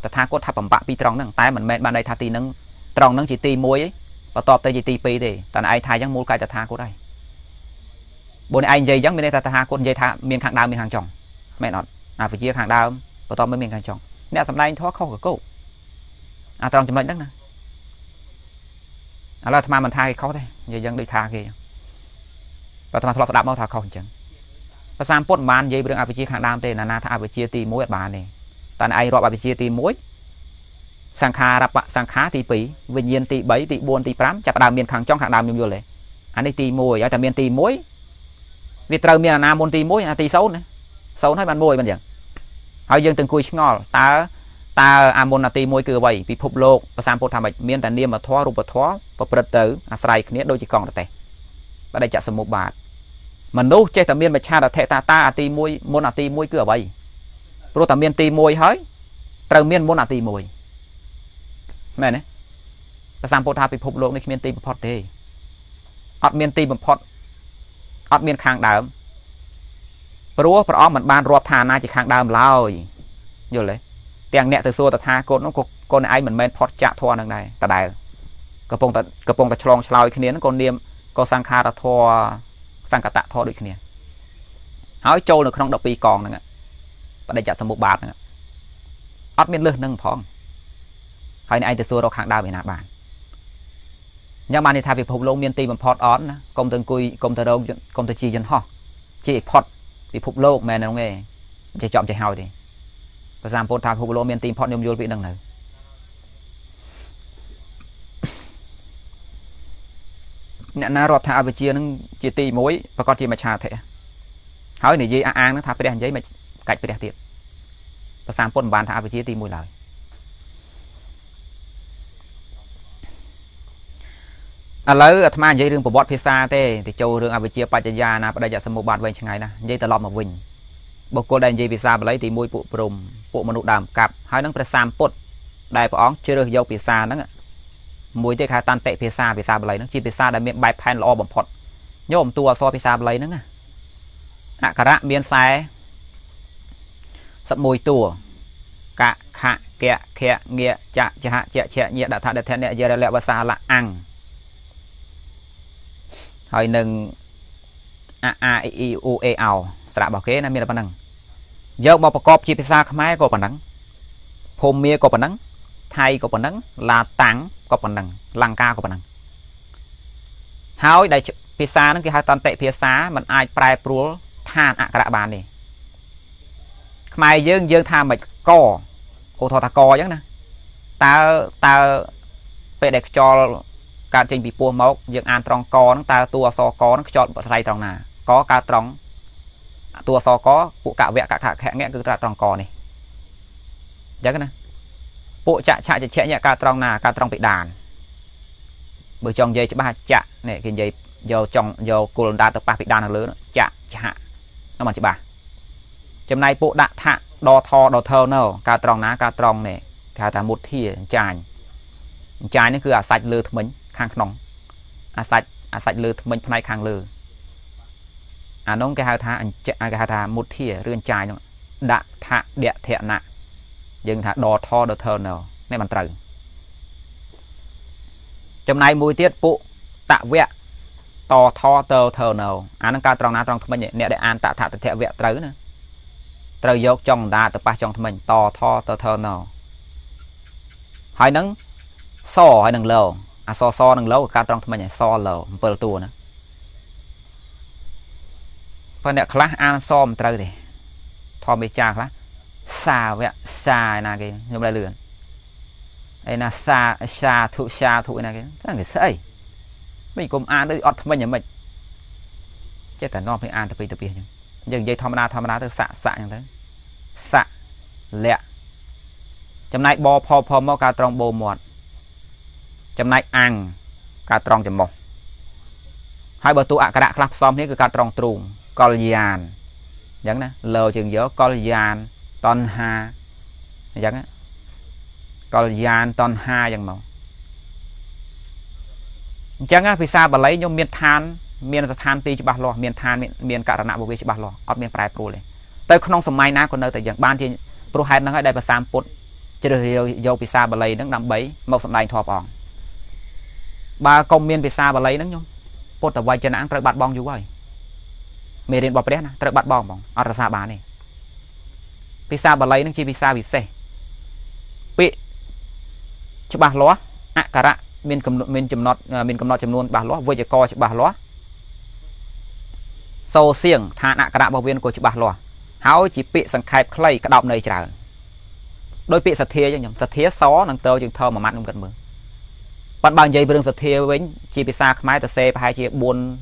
แต่ทางคนทาบ่มบะปีตรองนั่งตายเหมือนแม่บ้านในทาตีนั่งตรองนั่งจิตีมวยประตอบแต่จิตีปีเดแต่ไอ้ทายยังมวยไก่แต่ทางคนได้บนไอ้ใหญ่ยังไม่ได้แต่ทางคนใหญ่ทาเมียนทางดาวเมียนทางจองไม่นอนอาไปเชียทางดาวประตอบไม่เมียนทางจองเนี่ยสำนักท้อเข้ากับกู้อาตรองจำเลยนั่งนะเราทำมามันทาเขาได้ยังได้ทากี่เราทำมาทลอสดับมาทาเขาจริงประสามปดบานยี่เรื่องอาวิชีขางดามเตนานาทาอาวิชีตีมวยบานนี่ตอนไอรอบอาวิชีตีมวยสังขารับสังขาตีปีวิญญาณตีใบตีบวนตีพรำจับดามเมียนขางจ้องขางดามยุ่งยุ่งเลยอันนี้ตีมวยแต่เมียนตีมวยวิตรเมียนนามนตีมวยตีเสาเนี่ยเสาให้มันมวยมันอย่างเอายังตึงกุยชงอตาตาอามนาตีมวยเกลือไว้พิภพโลกประสามโพธาเมียนแต่เนียมาท้อรูปท้อประเดิมอาศัยคเนี้ยโดยจิกองแต่ประเดี๋ยวจะสมุบาท Mà nô chế ta miên mà cha đã thẻ ta ta à ti môi môn à ti môi cửa vậy. Rồi ta miên ti môi hói Trần miên môn à ti môi. Mẹ nế ta sang bột hạ bị phục lộn này khi miên ti một phọt thế. Ất miên ti một phọt Ất miên kháng đám. Rồi bà ổng mình bàn rộp thà na chỉ kháng đám lòi. Dù lấy tiếng nẹ từ xưa ta tha cốt nó cục con ai mình men phọt chạ thoa nâng này ta đài. Cậu bông ta cậu bông ta chlong chloi khi nến con niêm con sang kha ta thoa sang cả tạ thoa được kia, hỏi trâu được không đọc pi còn này, và đây chặt thành một bạt này, ắt miên lư nâng phong, hỏi này từ xưa đâu kháng đau bị nạn bản, nhưng mà thì thay vì phục lông miên ti bằng phật ón, công từ cùi công từ đâu công từ chi dân ho, chỉ phật vì phục lông mẹ này ông nghe, chỉ chọn chỉ hào thì, và giảm phật tham phục lông miên ti phật nhôm vô bị đằng này. Nên là rộp thả ở Việt Nam chỉ tì mối và con chỉ mà trả thế. Hỏi này gì ăn nó thả cái đèn giấy mà cạnh cái đèn tiệt. Và sang phôn bàn thả ở Việt Nam tì mối lời. À lỡ thầm anh giấy rừng của bọn phía xa thế. Thì châu rừng ở Việt Nam bà chân gia nà bà đại dạ sâm mô bàn vệnh chẳng ngay nà. Giấy ta lọp mà vinh. Bộ cô đèn giấy phía xa bà lấy tì mối bộ bồm bộ mà nụ đàm cặp. Hỏi nâng bà sang phôn đại bà óng chơi rừng dâu phía xa nâng ạ. Mùi thế khá tan tệ phía xa phía xa bà lấy nó. Chỉ phía xa đã miệng bài phanh lọ bẩm phọt. Nhôm tùa so phía xa bà lấy nó. Hạ cả rạ miên xe. Sắp mùi tùa. Cả khạ kẹ kẹ nghĩa chạ chạ hạ chạ chạ nhẹ đã thả đẹp thẹn nhẹ dê đeo lẹo bà xa là ăn. Hồi nâng A A I I U E ảo. Sẽ đã bảo kế nà miên là bà nâng. Dâu bà bà cọp chỉ phía xa khá máy có bà nâng. Hôm mía có bà nâng. Thay có bà nâng là táng có bản năng lăng ca có bản năng háo đại phía xa nó kia hai toàn tệ phía xa mình ai prai pruol than ạ cả bàn đi mai dương dương tham mà co hồ thọ ta co chứ nè ta ta về để cho cả trình bị buồn máu dương an trong co nó ta tua so có nó chọn bọn say trong nà có cá trong tua so có cụ cả vẹn cả thả khẽ nghe cứ ra trong co này nhớ cái nè bộ chạ chạ chạ chạ nhẹ ca trong là ca trong bị đàn bởi trong dây chứ ba chạ này cái dây dầu trong dầu cồn đá tập ba bị đàn lớn chạ chạ nó mà chứ bà chấm này bộ đạn thạ đo thò đo thơ nào ca trong ná ca trong này thà thà một thì chài chài nó cứ à sạch lừa mình khang nòng à sạch à sạch lừa mình này khang lừa à nông cái hai thà cái hai thà một thì rươn chài nó đạn thạ địa thẹn nạ dừng thả đò tho đò thơ nào này bàn trần trong này mùi tiết phụ tạ vẹn to tho tơ thơ nào án ca trong ná trong thằng mình nè để an tạ thả thẹn vẹn trớ nữa trớ dốc trong đá tập ba trong thằng mình to tho tơ thơ nào hỏi nắng so hỏi nắng lâu à so so nắng lâu ca trong thằng mình so lâu bờ tua nữa phần này khá an so một trớ thì thò bị cha khá xa vậy xa này cái nhóm lại lượn đây là xa xa thụ xa thụ này cái thằng này sấy mình cùng ăn đấy ọt mình nhà mình chết cả non phải ăn từ bì từ bì chứ dừng dây tham đa tham đa từ xạ xạ như thế xạ lẹ chấm này bò phò phò mò cá tròng bò mọt chấm này ăn cá tròng chấm mò hai bờ tu ạ cá đạ khắp xóm thế cứ cá tròng trùng collian nhẫn nè lờ trường gió collian Tôn hà Dân á Còn dàn tôn hà dân màu Dân á vì sao bà lấy nhóm miền than Miền than ti cho bác lo Miền than miền cả rã nạ bộ viết cho bác lo Ất miền prai pro lên Tới không nông sầm mai ná còn nơi tại dân Ban thì pro hẹn nâng ở đây bà xàm bốt Chứ được dâu vì sao bà lấy nâng nằm bấy Mộc sầm đành thọp ổng Bà công miền vì sao bà lấy nâng nhóm Bốt tàu vay chân án trời bát bong dữ vầy Mê đến bọc đét ná trời bát bong bong Ất ra xa bà này Visa bà lấy nó chi visa vì xe bị cho bà ló ạ cả rạ mình cầm mình chấm nọt mình cầm nọt chấm luôn bà ló với cho coi cho bà ló sâu xiềng thà ạ cả rạ bảo viên của cho bà ló háo chỉ bị sằng khai clay cái động này trả đôi bị sạt thia cho nhầm sạt thia xó năng tơ chừng thơ mà mặn không cần mưa bạn bằng dây bơm sạt thia với chi visa máy từ xe hai chi buôn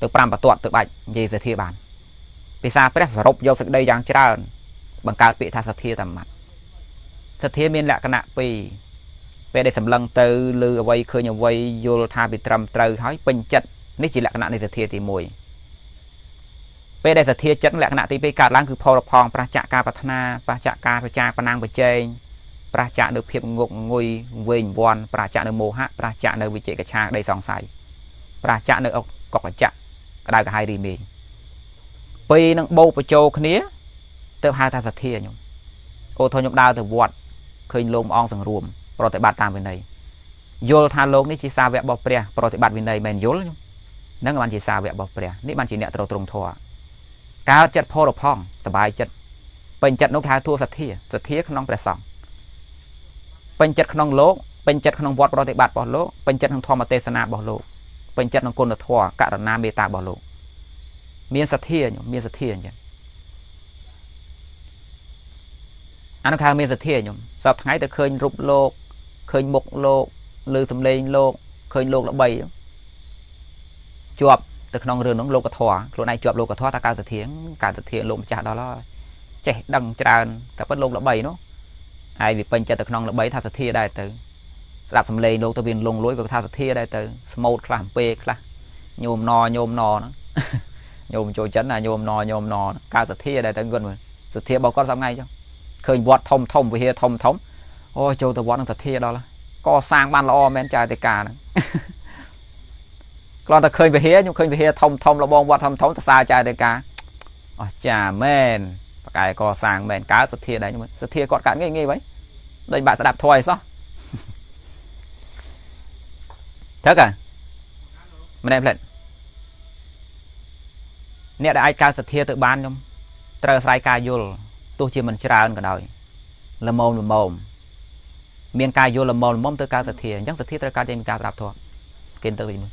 từ pram và tuột từ bạch dây sạt thia bàn visa phải là rộp vô sạch đây giang trả bằng cao bị tha sát thia tầm mặt sát thia miên lạ cái nạ pì về đây sầm lăng từ lừa vây khơi nhồi vây vô tha bị trầm trừ hói bình chật nếu chỉ lạ cái nạ này sát thia thì mùi Bây đây giờ thiệt chất lẽ nạ tí bê cả lãng cứ phô đọc phong bà chạc ca bà thân na bà chạc ca bà chạc bà năng bà chênh bà chạc được hiệp ngục ngôi vinh vòn bà chạc được mô hát bà chạc được vị trí cả chạc đầy xong xài bà chạc được ốc cọc bà chạc cả đào cả hai đi mình bây nâng bầu bà chô khá nia tớ hai ta giật thiệt nhung ô thôi nhung đào từ vọt khơi lông ong sẵn ruộng bà tới bạt tàm về này dô tha lông ní chỉ xa vẹn bọc bè bà tới bạt về này mền dô nhung nâng bàn chỉ xa vẹn bọc bè ní bàn chỉ nẹ trâu trông thọ cao chất phô độc phongสบายchấtเป็นจัดนกทาทั่วสัตย์สัตย์ขนมประสองเป็นจัดขนมโลกเป็นจัดขนมวัดปฏิบัติบ่โลกเป็นจัดขนมธรรมเทศนาบ่โลกเป็นจัดขนมกุลทั่วกะรณาเมตตาบ่โลกเมียนสัตย์อยู่เมียนสัตย์อย่างอันนั้นคือเมียนสัตย์อยู่สอบทั้งไงแต่เคยรูปโลกเคยหมกโลกลือสำเร็จโลกเคยโลกละใบจวบแต่ขนมเรือนน้องโลกกระถั่วโลกในจวบโลกกระถั่วตาการเถียงการเถียงลมจ่าดอลเจ๊ดังจานแต่เป็นโลกละใบเนาะไอ้วิปัญจแต่ขนมละใบท่าเถียงได้ตื่นหลับสำเร็จโลกตะเวียนลงล้วยกับท่าเถียงได้ตื่นสมูทคลามเปกละโยมนอโยมนอนะโยมโจจันนะโยมนอโยมนอการเถียงได้ตื่นเกินมือเถียงบอกก็ทำไงจ้ะเคยวัดทมทมวิเฮทมทมโอ้โจตะวัดนั่งเถียงดอลก็สร้างบ้านละอ้อแม่นจ่าแต่การเราแต่เคยไปเฮียยังเคยไปเฮียทมทมเราบองวัดทมทมแต่ซาใจเด็กกาอ๋อจ่าแม่นปากไก่ก็สางแม่นก้าวสุดเทียได้ยังไงสุดเทียกอดกันง่ายๆไว้โดยบาดสะดับถอยซะเท่ากันไม่ได้เปล่าเนี่ยได้การสุดเทียtựบ้านยังเตอร์ไซกายุลตัวเชี่ยมันชราอันกันได้ละมอมละมอมเมียนกายุลละมอมละมอมเตอร์การสุดเทียยังสุดเทียเตอร์การจะมีการสะดับถอยกินเตอร์ไปมั้ย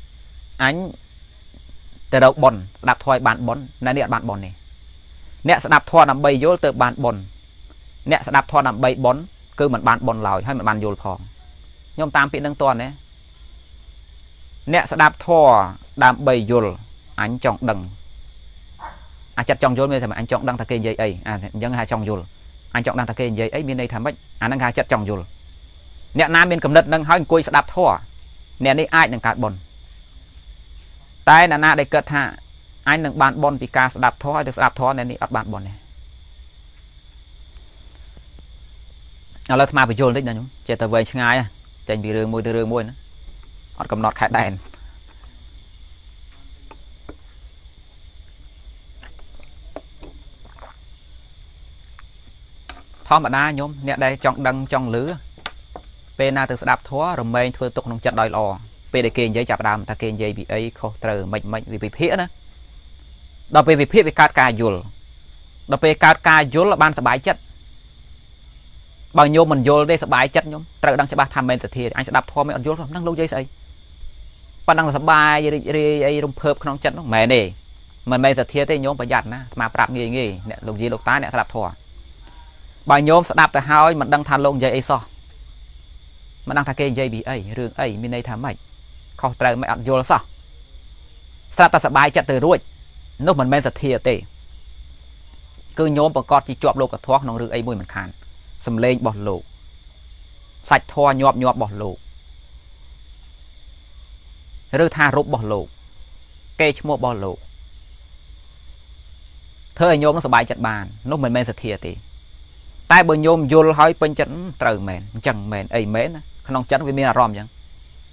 อันแต่เราบอลสนับถอยบานบอลนั่นเนี่ยบานบอลนี่เนี่ยสนับถอยนำใบโยลเติบบานบอลเนี่ยสนับถอยนำใบบอลคือเหมือนบานบอลลอยให้เหมือนบานโยลพองยอมตามปีนึงตอนเนี่ยเนี่ยสนับถอยนำใบโยลอันจองดังอาจจะจองโยลไม่ใช่ไหมอันจองดังตะเกียงใหญ่ไอ้ยังหาจองโยลอันจองดังตะเกียงใหญ่ไอ้มีในทำไม่อันนั้นหาจัดจองโยลเนี่ยน้ำเป็นกำเนิดนั่งให้คุยสนับถอยเนี่ยนี่ไอ้หนึ่งการบอลแต่หน้าได้เกิดฮะไอ้หนึ่งบานบอลปีกาสดับท้อไอ้ถึงสดับท้อเนี่ยนี่อัดบานบอลเนี่ยเอาแล้วทำไมไปโยนได้ยังงเจตเวชง่ายอ่ะเจนปีเรื่องมวยตัวเรื่องมวยนะอัดกำหนดขายแดนท้อมาได้ยมเนี่ยได้จองดังจองลื้อเป็นหน้าถึงสดับท้อรำเมยเพื่อตกลงจัดดอยหล่อไปได้เกณฑ์ยัยจับดามตะเกณฑ์ยัยวิไอเขาเตอร์ไม่ไม่วิเพี้ยนะเราไปวิเพี้ยไปการกายยุลเราไปการกายยุลบ้านสบายจัดบางโยมมันโยลได้สบายจัดโยมเตอร์ดังฉบับทำเป็นเสถียรอันฉบับทอไม่อันโยลนั่งรู้ใจใส่ปันดังสบายยัยยัยยัยรวมเพิ่มขนมจัดน้องแม่เนี่ยมันไม่เสถียรได้โยมประหยัดนะมาปรับงี้งี้เนี่ยลงยีลงตาเนี่ยฉบับทอบางโยมฉบับแต่หายมันดังทานลงยัยไอซอมันดังตะเกณฑ์ยัยวิไอเรื่องไอมีในทำไม่เขาเตะไม่อัดโยลซะซาตสบายจะเตะรุ่ยนุ่มเหมือนแมนสเตียเตะคือโยมประกอบจีจวบโลกกับท้องน้องเรือไอ้บุญเหมือนกันสำเร็จบอลโลกสัตว์ทอหยอบหยอบบอลโลกเรือทารุบบอลโลกเกชมัวบอลโลกเธอโยมสบายจัดบานนุ่มเหมือนแมนสเตียเตะแต่บนโยมโยลให้เป็นจันเตะแมนจังแมนไอ้แมนขนมจันวิมีอารมณ์ยัง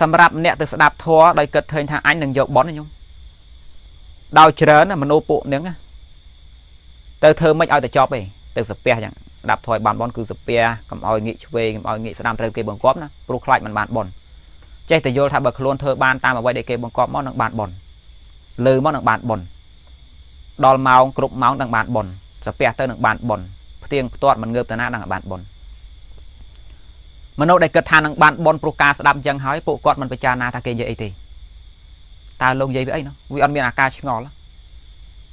สำหรับเนี่ยตัวสดับทัวโดยเกิดเทินทางอันหนึ่งโยกบอลนะยงดาวเจริญนะมโนปุเนื้อ Tớ thơ mấy ai tớ chóp đi Tớ sập bè chẳng Đạp thôi bàn bón cứ sập bè Cầm oi nghị chùê Cầm oi nghị sẽ làm thơ kê bóng góp ná Pro khách mình bàn bồn Chạy tớ vô thả bậc luôn thơ bàn ta mà quay để kê bóng góp mó nâng bàn bồn Lư mó nâng bàn bồn Đòl máu cục máu nâng bàn bồn Sập bè tớ nâng bàn bồn Tiếng toát mình ngược tớ ná nâng bàn bồn Mà nô đại cật thà nâng bàn bồn pro ca sẽ đạp chẳng hói Bộ cọt mình phải cha na ta kê dễ thì Ta lâu dây với ấy nó Vì ăn miền à ca ngỏ lắm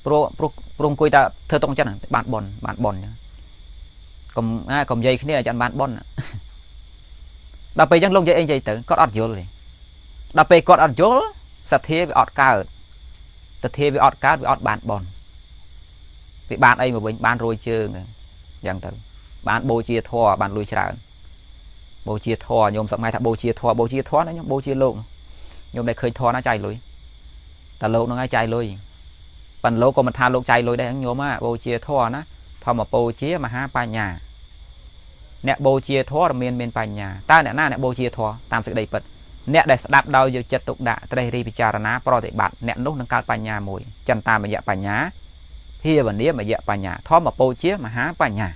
Pro pro pro coi ta thơ tông chân à bạn bòn bạn bòn cầm ai cầm dây cái này là chân bạn bòn đạp pe chân lông dây anh dây tử cọt ọt dối đạp pe cọt ọt dối sạch thia bị ọt cá ở sạch thia bị ọt cá bị ọt bạn bòn bị bạn ấy mà mình bạn rồi chưa dần từ bạn bôi chia thò bạn lui trả bôi chia thò nhôm sập ngay thà bôi chia thò bôi chia thò nó nhôm bôi chia lộn nhôm này khơi thò nó chạy lui ta lộn nó ngay chạy lui Phần lô của mình tha lô chạy lôi đây anh nhóm á Bô chia thua ná Thò mà bô chia mà há bà nhà Nẹ bô chia thua là miên miên bà nhà Ta nẹ nà nẹ bô chia thua Tam sức đầy bật Nẹ đầy đạp đau dù chất tục đạ Trê ri bì chà ra ná Pro thể bạc nẹ nốt nâng cao bà nhà mùi Chân ta mà dạ bà nhà Thìa bà nia mà dạ bà nhà Thò mà bô chia mà há bà nhà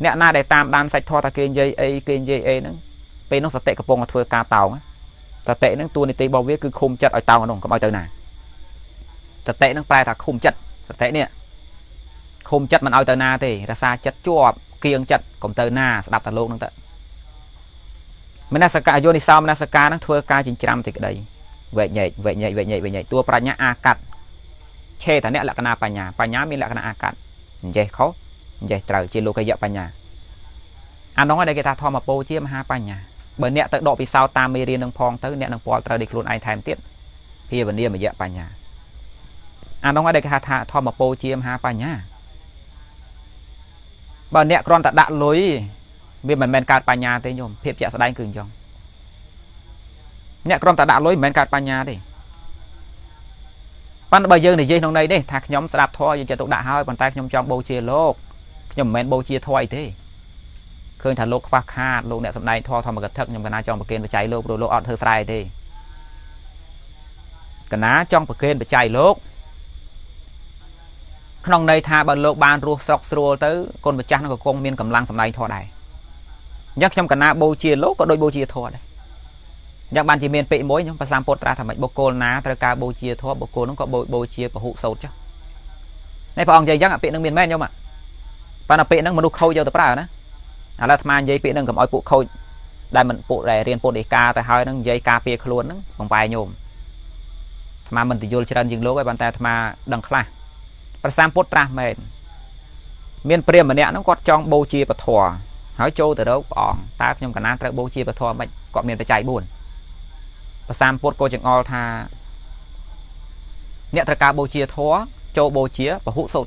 Nẹ na để tạm đàn sạch thoa ta kênh dây ấy kênh dây ấy nâng Phê nông sở tệ cập bông ở thơ ca tàu á Sở tệ nâng tuôn tí bao viết cứ khung chất ở tao nóng, không ai tới nè Sở tệ nâng bài thả khung chất, sở tệ nè Khung chất mình ai tới nà thì ra xa chất chua, kiêng chất, không tới nà, sẽ đạp thả lộn nâng tớ Mình nà sở ca, vô này sao mình nà sở ca nâng thua ca chính trăm thì cái đấy Vậy nhạy, vậy nhạy, vậy nhạy, vậy nhạy, tua bà nhá A cắt Chê thả nẹ lạc nà bà nhà, bà nhá mình lạc nà A cắt Vậy khó, vậy trời chê lô cây dạo bà nhà Anh nói đây cái ta thò mà bô chia mà ha bà nhà bởi nẹ tới độ vì sao ta mê riêng nâng phong tới nẹ nâng phong tới địch luôn anh thèm tiết khi vấn đề mà dạ bà nhà anh nóng ở đây cái hạt thò mà bô chiêm ha bà nhà bởi nẹ con ta đã lối vì mình men cạt bà nhà thế nhôm thiệp chạy sẽ đánh cường chồng nẹ con ta đã lối men cạt bà nhà đi ban bây giờ này dây nông này đi thạc nhóm sẽ đạp thôi chạy tụ đã hơi bàn tay nhóm trong bô chia lốt nhóm men bô chia thôi thế Khơi thả lô phá khát, lô nẹ sầm này thoa thoa mà gật thấp nhưng mà na trong bờ kênh phải cháy lô, rồi lô ọt thơ sai thì cả ná trong bờ kênh phải cháy lô. Khăn này tha bằng lô ban ruột sọc sùa tới con bờ chăn của con miên cầm lăng sầm này thoa này. Nhắc trong cả ná bô chia lô có đôi bô chia thoa đây. Nhắc ban chỉ miên pị mối nhưng mà sang pot ra thằng mày bô cô ná, thằng ca bô chia thoa bô cô nó có bô bô chia và hụ sâu chứ. Này phòng dây nhắc à pị nó miên men nhau mà. Và là pị nó mà nuôi khâu vô từ bả nữa. Hãy subscribe cho kênh Ghiền Mì Gõ Để không bỏ lỡ những video hấp dẫn Hãy subscribe cho kênh Ghiền Mì Gõ Để không bỏ lỡ những video hấp dẫn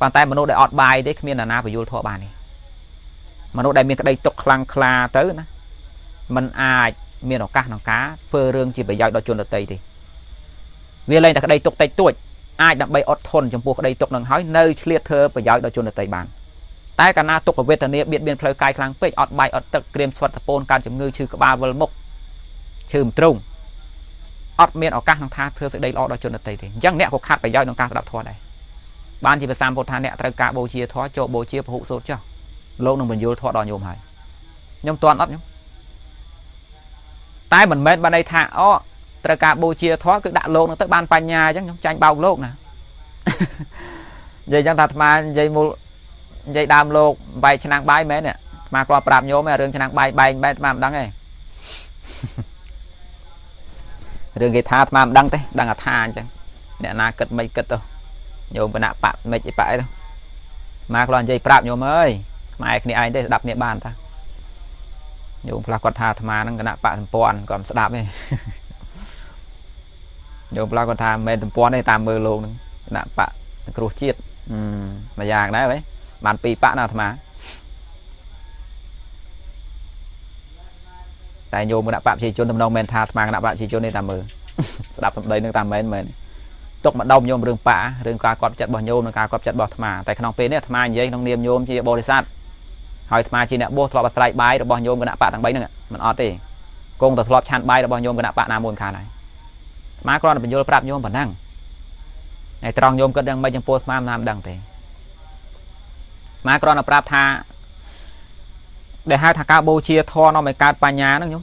Bạn tay mà nó để ọt bài đấy miền là na phải vô thọ bàn này mà nó đây miền cái đây tục khlang khla tới nữa mình ai miền nó cá nó cá phơi rương chỉ phải dạy đòi chuồn đợt tây thì vì lên là cái đây tục tây tuổi ai đập bay ớt thôn trong cuộc đây tục nâng hói nơi liệt thơ và giáo đạo chôn ở Tây Bàn tại cả na tục ở Việt Nam biên biên phơi cay kháng pech ớt bay ớt tật kềm suất pôn can chấm ngư trừ cả ba vần mục chìm trung ớt miên ở các hàng tha thơ sẽ đây lo đạo chôn ở Tây thì giang nẹt cuộc hát phải giáo nông ca đập thua đây ban chỉ về sam bột than nẹt trai cả bồ chia thua chỗ bồ chia phụ số cho lâu nông mình vô thua đòi nhôm hải nhôm toàn ớt nhôm tai mình men ban đây thà ó trai cả bồ chia thua cứ đạn lộn nó tới ban pan nhà chứ nhôm tranh bao lộn nè vậy chẳng thật mà vậy mua vậy đam lộn bài chân năng bài mấy nè mà còn làm nhôm mà đường chân năng bài bài bài mà đắng này đường cái thà mà đắng thế đắng là thà chứ nè na cật mấy cật đâu nhôm bên nạ bạc mấy cái bãi đâu mà còn vậy làm nhôm ơi mà ai này ai đây đập này bàn taโยมพระกฐาธรรมานังกณะปะสัมปอนก่อนสดับนี่โยมพระกฐาเมนสัมปอนนี่ตามมือโลกนึงกณะปะครูชีตอืมมาอย่างได้ไว้บานปีปะนะธรรมาแต่โยมกณะปะชีชนทำนองเมนธาธรรมากณะปะชีชนนี่ตามมือสดับสำเร็จนึงตามเมนเมนตกมาดมโยมเรื่องปะเรื่องการกอบจัดบ่อโยมเรื่องการกอบจัดบ่อธรรมาแต่ขนมเปรี้ยธรรมาอย่างนี้น้องเนียมโยมที่บริษัทhỏi mà chỉ là bố thọ bát sải bài rồi bao nhiêu người nạp bạc thằng bấy nữa mình ót đi công thọ thọ chăn bài rồi bao nhiêu người nạp bạc nam môn khá này má con là bao nhiêu bạc nhiêu bản năng này tròn nhiêu cân đang mấy trăm post mà nam đằng thế má con là bạc tha để hai thằng cá bô chia thọ nó mới cá pa nhá nó nhúng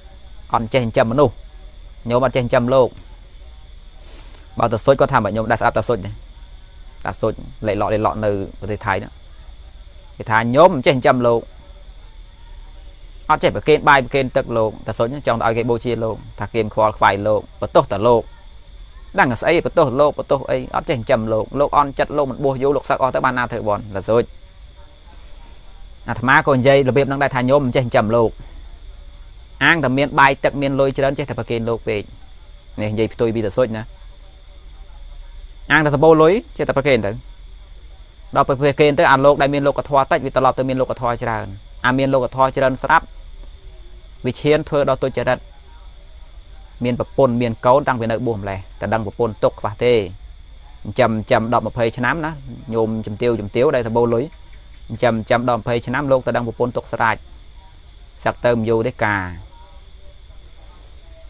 còn chơi hình châm mà nụ, nhôm mà chơi hình châm lô, bảo tờ sốt có tham bảo nhôm đã sắp tờ sốt này, tờ sốt lệ lọ lệ lọ nừ thầy thái nữa thà nhóm trên trăm lô, ở trên bậc kênh bài bậc kênh tật lô, thật số những trong đó cái bôi chia lô, thà kèm khoa vài lô, bật tốt tật lô, đang ở ấy bật tốt lô, bật tốt ấy ở trên trăm lô, lô on chặt lô mình bôi vô lục sắc ở tới ban na thợ bòn là rồi, à thằng má còn dây là bếp đang đại thà nhóm trên trăm lô, ăn thằng miền bài tật miền lôi cho đến trên thà bậc kênh lô về, này dây tôi bị thật số nhá, ăn thằng bôi lối trên thà bậc kênh thằng đó phải về kênh tới ăn lô đại miền lô cả thoi tách vì tao lọt tới miền lô cả thoi chơi ăn miền lô cả thoi chơi đơn sáp vì chiến thưa đó tôi chơi đơn miền bập bồn miền cấu tăng về nơi buồn lẻ cả đằng bập bồn tục và thế chầm chầm đọt một phơi chăn nám đó nhôm chầm tiêu chầm tiêu đây là bầu lưới chầm chầm đọt phơi chăn nám lô cả đằng bập bồn tục sạt sạt tôm vô đấy cả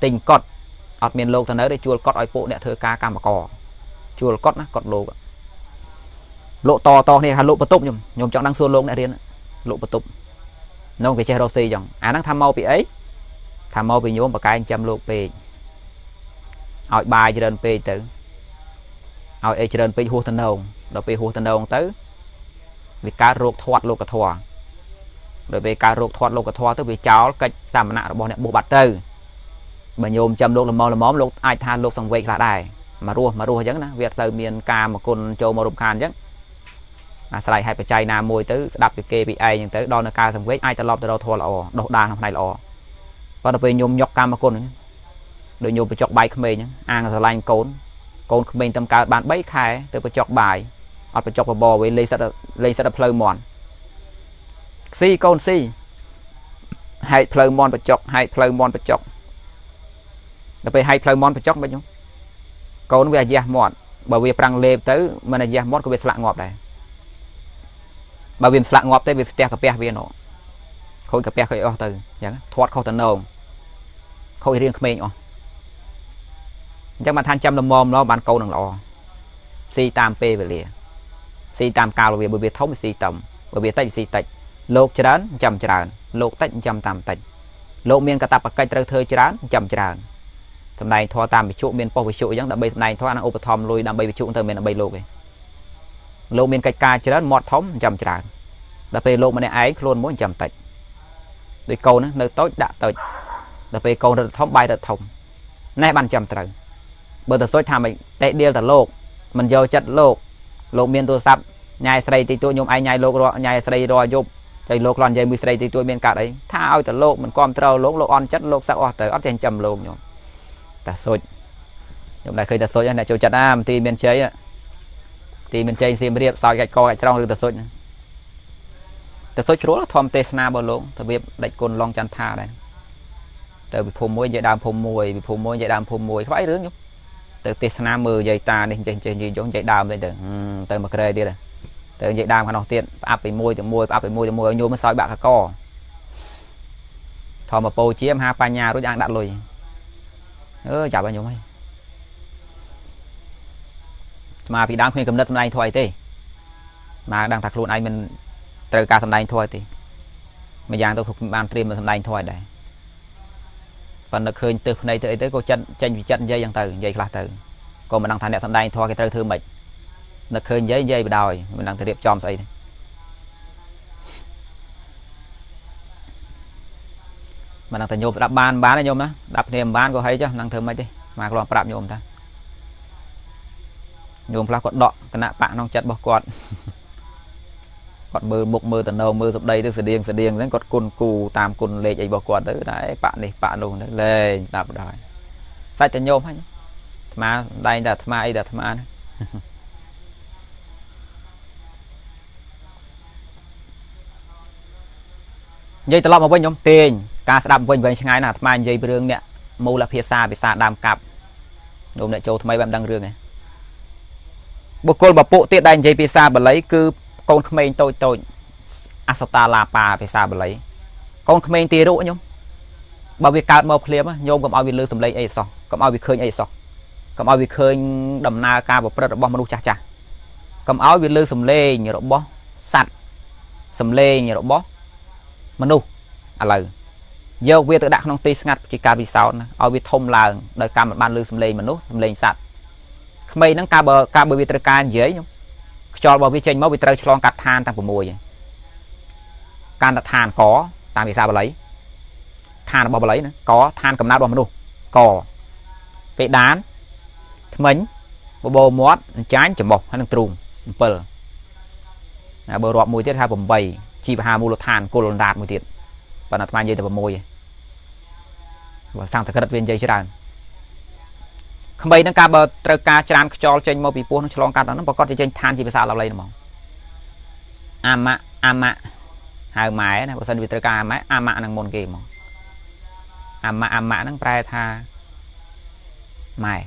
tình cọt ở miền lâu từ nơi đây chua cọt oi bộ nè thưa cà cà mà cò chua cọt na cọt lô lộ to to này hà lộ bật tụm nhung nhung chọn đang xua lông này riêng lộ bật tụm nông cái che rau xì chẳng à đang tham mau bị ấy tham mau bị nhôm và cái anh chăm lộ về hỏi bài cho đơn về tử hỏi ấy cho đơn về hô thần đồng rồi về hô thần đồng tới vì cá ruột thoát lộ cả thua rồi về cá ruột thoát lộ cả thua tới vì cháu cái sàm nạ bỏ nẹt bộ bạt tử mà nhôm chăm lộ là mau là móm lộ ai than lộ thằng quậy là đài mà rùa mà rùa chẳng nè việt từ miền ca mà cồn châu mà rụp khan chẳng à sai hai bạch trai nam môi tới đập cái kê bị ai nhưng tới đo nơ ca thằng quế ai ta lọt tới đâu thua lọ độc đàn hôm nay lọ còn là về nhôm nhóc cam mà côn rồi nhôm bị chọc bài không mê nhá ăn là lanh côn côn không mê tâm ca bạn bấy khai tới bị chọc bài ở bị chọc bò với lấy sắt lấy sắt pleu mòn si côn si hai pleu mòn bị chọc hai pleu mòn bị chọc là về hai pleu mòn bị chọc bao nhiêu côn về già mòn bởi vì răng lê tới mà là già mòn có bị lạ ngọt này bà viêm sạ ngọt tới viêm tè cà phê viêm nó khôi cà phê khôi ở từ thoát khâu tận nồng khôi riêng không mình nhở chắc mà than chăm lầm mồm nó bán câu đằng lò si tam p về liền si tam cao là vì bởi vì thống si tầm bởi vì tách si tách lột chán chậm chán lột tách chậm tam tách lột miên cả tập bậc cây thơ chán chậm chán hôm nay thoa tam bị trụ miên po bị trụ giống đã bây hôm nay thoa đang ôp thom lôi đang bây bị trụ từ miên đã bây lột rồi lột miên cây ca chán mọt thống chậm chán đã bây lột mà này ấy luôn muốn chậm tách đôi câu nữa nơi tối đã tới đã bây câu được thống bay được thống nay ban chậm trời bởi từ số tham mình tệ điều từ lột mình vô chặt lột lột miên tôi sập nhai sấy thì tôi nhôm ai nhai lột rồi nhai sấy rồi nhôm thì lột còn dây mười sấy thì tôi miên cả đấy thao từ lột mình còn trâu lột lột on chặt lột sao ở từ ở trên trầm lột nhôm ta sôi nhôm này khi ta sôi này chiều chặt nam thì miên chế á thì miên chế xem riêng soi gạch co gạch trong được ta sôi ta sôi chúa thom tê na bờ lột thợ việc đạch cồn long chăn tha này từ bị phù môi dây đam phù môi bị phù môi dây đam phù môi phải rướng nhôm từ tết nam mưa dây ta nên trên trên gì giống dây đam lên từ từ mặt rê đi rồi từ dây đam nó tiện áp bị môi từ môi áp bị môi từ môi nhôm nó soi bạc cả co thò mà po chiếm ha pa nhà đối giang đặt lùi ơ chả bao nhiêu mấy mà bị đám khuyên cầm đất hôm nay thôi thế mà đang thật luôn anh mình từ ca hôm nay thôi thì mà giang tôi không ban stream hôm nay thôi đấy và nó khơi từ này tới tới cô chân chân vì chân dây dằng từ dây là từ còn mình đang thành đẹp hôm nay thôi cái từ thư mình nó khơi dây dây và đòi mình đang thể điệp chom xây mình đang thể nhôm đập ban bán này nhôm đó đập niềm bán có thấy chứ đang thơm mấy đi mà còn đập nhôm ta nhôm là còn đọ cái nạ bạn nông chặt bỏ quạt còn mưa mục mưa tận đầu mưa sập đây tôi sẽ điên sẽ điên đến còn cồn cù tam cồn lệ chạy bỏ quạt tới đấy bạn này bạn luôn đấy lên đạp đòi phải tận nhôm hết mà đây là mai là mai dây tao lo mà quên nhôm tiền ca sẽ đâm quên về ngày nào mai dây bương nè mù là phía xa bị xa đam cặp đồn lại châu mấy bạn đang rương này buộc côn bảo bộ tiện đành dây phía xa mà lấy cứ con khmer tôi tôi asata la pa về xa bờ lấy con khmer tia rũ nhung bảo việc cào màu phèm á nhôm cầm ao việt lư sầm lấy ấy xong cầm ao việt khơi ấy xong cầm ao việt khơi đầm na ca và prada bom manu cha cha cầm ao việt lư sầm lê nhiều độ bó sạch sầm lê nhiều độ bó manu à lời giờ việt tự đặt non ti ngặt chỉ ca vì sao ao việt thông là đời ca một ban lư sầm lê manu sầm lê sạch khmer nắng ca bờ ca bờ việt ca dễ nhung cho bảo vệ tranh máu bị trâu chlon cắt than tam của mùi can đặt than có tam vì sao bà lấy than bà, bà lấy nữa có than cầm nát bom luôn cò vệ đán thấm bồ bồ mót chán chấm bọc hay là trùm bờ à bờ rọt mùi tiết hai bầm bầy chi và hà mùi lột than cô lột đạt mùi tiết và đặt mai dây từ mùi và sang thật viên dây ra không bay nâng ca bờ trời ca tràn cho trên màu bị buồn nó chlong ca nó bảo con trên than gì về sao lâu lên mỏng ama ama hai máy này của sân việt trời ca máy ama năng môn game mỏng ama ama năng prai tha mày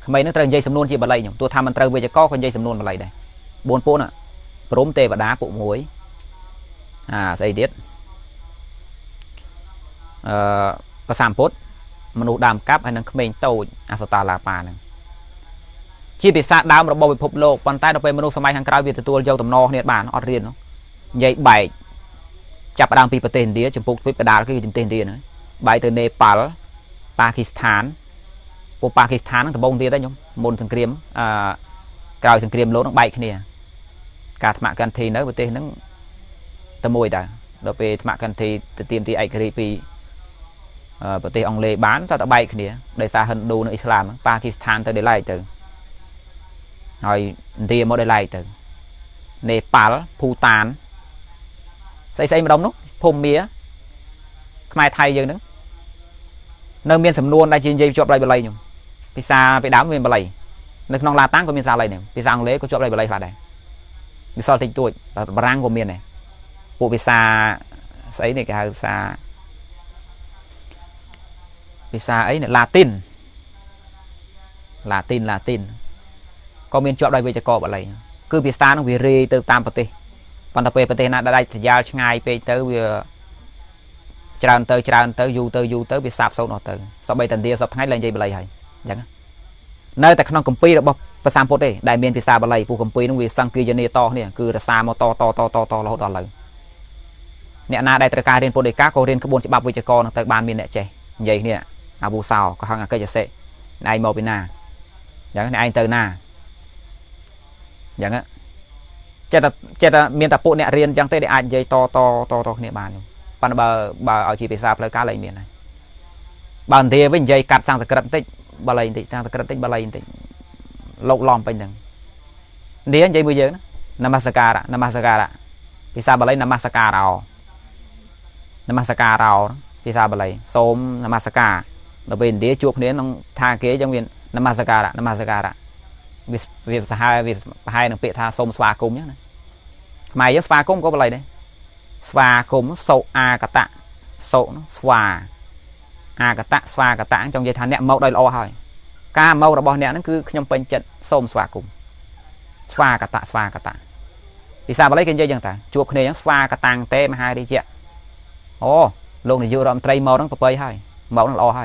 không bay nó trời dây sầm nôn gì bật lây nhỉ tôi tham ăn trời về cho co con dây sầm nôn bật lây đây buồn buồn ạ rôm tê và đá bộ muối à dây tiết ờ có sam post mà nụ đàm cáp hay năng khmer tàu asata là pa này chia biệt xa đám nó bồi phục lộ bàn tay nó về menu sâm ai hàng cào việt tôi dâu tầm no này bạn ở riêng nó vậy bảy chập đàm pì tên đĩa chụp phục với đá cái gì tên đĩa nữa bảy từ Nepal Pakistan của Pakistan nó từ bông đĩa đấy nhung môn thằng Krem à cào thằng Krem lỗ nó bảy cái này cả mạng can thì nói về tên nó từ môi đã đó về mạng can thì từ tiêm thì ai Krem bởi vì ông Lê bán cho tao bay cái này đây xa hơn đồ nữa Islam Pakistan tới để lại từ rồi đi một đây lại từ Nepal Bhutan xây xây mà đông lúc phùm mía mai thay giờ nữa nơi miền sầm luôn đây trên dây chụp lại bờ lầy nhung vì xa phải đám miền bờ lầy nước non la táng của miền xa này vì sao ông Lê có chụp lại bờ lầy là đây vì sao thì tôi rang của miền này bộ vì xa ấy này cái xa vì xa ấy là Latin Latin Latin có miền chọn đây về cho cô bạn này cứ vì xa nó vì rì từ tam phần tê còn tập về phần tê là đây thời gian ngày về tới vừa tràn tới tràn tới du tới du tới bị sạp sâu nó từ sau bây tần đi sập thái lên dây bạn này hay nơiแต่ขนมกัมพีเราบอกภาษาพุทธเลยได้เมียนภาษาบาลีผู้กัมพีนั่งวิสังกีเจเนโตเนี่ยคือภาษาโมโตโตโตโตโตเราตอนเลยเนี่ยนาได้ตระการเรียนพุทธเอกก็เรียนขบวนฉบับวิจกรแต่บานมีเนี่ยเจใหญ่เนี่ยอาบูซาวก็ห้างก็จะเสะในโมบินาอย่างนั้นไอเตอร์นาอย่างนั้นเจตเจตเมียนตะปุเนี่ยเรียนยังเตะได้อ่านใหญ่โตโตโตโตเนี่ยบานปันบ่าบ่าเอาชีภาษาพลอยกาเลยเมียนบางทีวิ่งใจกัดสังสกัดติดบาลัยติดสังสกัดติดบาลัยติดลกลอมไปหนึ่งเดี๋ยวใจมือเยอะนะนามัสการะนามัสการะพิซาบาลัยนามัสการเอานามัสการเอาพิซาบาลัยโสมนามัสการเราเป็นเดี๋ยวจุกเดี๋ยวต้องทาเกยจังเวียนนามัสการะนามัสการะวิวิสหายวิสหายหนึ่งเปะทาโสมสวากุมเนี่ยนะหมายเยอะสวากุมก็บาลัยเนี่ยสวากุมโสอากตะโสสวาอากตะสวากตะจงใจทานเนี่ยเมาได้รอหอยกาเมาระบอเนี่ยนั่นคือขยมเป็นจัดส้มสวากุมสวากตะสวากตะพิซาบาลัยกินเยอะอย่างต่างจวบเนยยังสวากตังเตมหายดีเจโอ้ลงในยูรอมไตรเมาต้องไปให้เมาต้องรอให้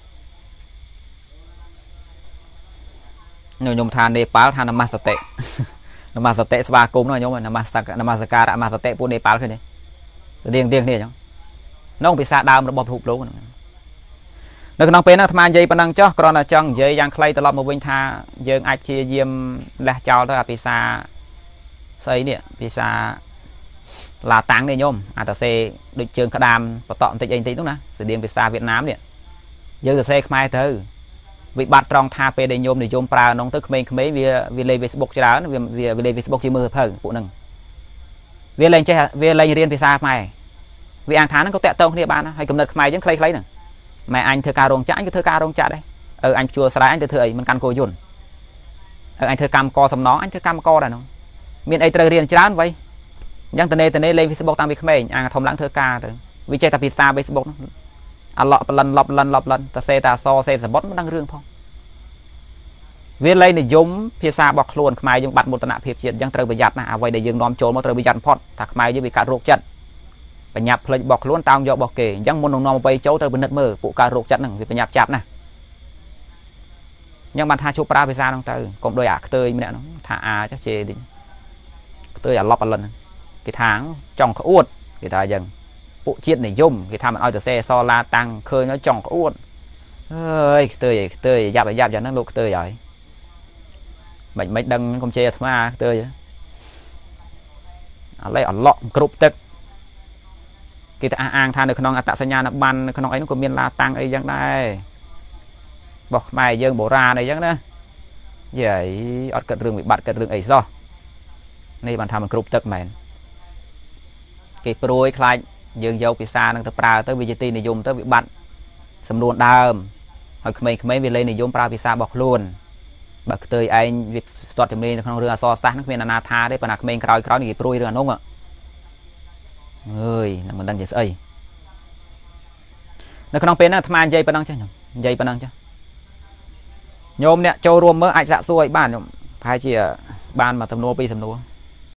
โยมทานเนปาลทานนามาสเตะนามาสเตะสวากุมน้อยโยมนามาสนามาสการะมาสเตะพวกเนปาลขึ้นเลยเรียงเรียงเนี่ยจังน้องเปซาดามระบบถูกรู้นักน้องเป็นนักทำงานเยปนังเจ้ากรอนจังเยยังใครตลอดมาวิ่งทาเยิงไอชีเยี่ยมและเจ้าตัวพิซาไซเนี่ยพิซาลาตังเนี่ยโยมอาตาเซดึกเชิงกระดามประตอมติดเองติดนู้นนะเสียงพิซาเวียดนามเนี่ยเยอะจะเซขมายเธอวิบัติตรองทาเป็นเดยโยมเดยโยมปลาน้องตึกเมงเมย์เวียเวเลวิสบกเจ้าเวียเวียเวเลวิสบกจีมือเพิ่งผู้หนึ่งเวเลนเจเวเลนเรียนพิซาใหม่เวียงฐานนั้นก็แตะตรงที่บ้านนะให้กำเนิดขมายยังใครใครหนึ่งแม่อันเธอการรงจ่าอันก็เธอการรงจ่าได้เอออันชัวสลายอันเธอเธอมันการโกยยุ่นเอออันเธอกำกอสมน้องอันเธอกำกอได้น้องมีไอเธอเรียนจ้านไว้ยังตอนนี้ตอนนี้เลยวิศบกตามวิคเมย์อันทอมหลังเธอการวิจัยตาพิซาวิศบกอันหลอกลันหลอกลันหลอกลันตาเซตาโซเซสบอสมันดังเรื่องพองเวลัยเนี่ยยมพิซาบอกโคลนขมายยังบัดมุตนาเพียบเฉียดยังเธอประหยัดนะเอาไว้ได้ยังน้อมโจมเอาเธอประหยัดพอดถักขมายยังวิการโรคจัดปัญญาพลอยบอกล้วนตามยอบอกเกยังมนงนองไปโจเตอร์บนนัดมือปุการโรคจัดหนึ่งคือปัญญาจับนะยังบรรทาชูปราพิซาน้องเตอร์กลมโดยอาเตยมันเนี่ยน้องทาอาเจ้าเจดิเตยอย่าล็อกอันลันกิทางจ่องขอวดกิทายังปุเชียดในยุ่มกิทามันเอาแต่เซซอลาตังเคยน้อยจ่องขอวดเฮ้ยเตยเตยยับยับยันนั่งลูกเตยใหญ่ไม่ไม่ดังกลมเชียดมาเตยอะไรอันล็อกกรุบเต็กกิตาอ่างทานในขนมอัตสัญญาณบันขนมไอ้นุ่งกมีนลาตังไอ้ยังได้บอกไม่เยิงโบราณไอ้ยังนะใหญ่อดเกิดเรื่องวิบัติเกิดเรื่องไอ้ซอนี่มันทำมันกรุบตึกแมนกิปรวยคลายเยิงเยาวปิซานังตะปลาเตอร์วิจิตีนิยมเตอร์วิบัติสำนวนเดิมหอยขมิ้นขมิ้นวิเลยนิยมปลาปิซาบอกล้วนบักเตยไอ้วิสตอดจำเรียนขนมเรือซอซานักเมียนนาธาได้ปนักขมิ้นคลายคลายนี่กิปรวยเรือนุ่งอ่ะเฮ้ยนั่นมันดังใจเอ้ยนักน้องเป็นนักทำงานใหญ่ปนังใช่ไหมใหญ่ปนังใช่โยมเนี่ยโจรวมเมื่อไอ้สะสวยบ้านโยมพายเจียบ้านมาทำนัวปีทำนัว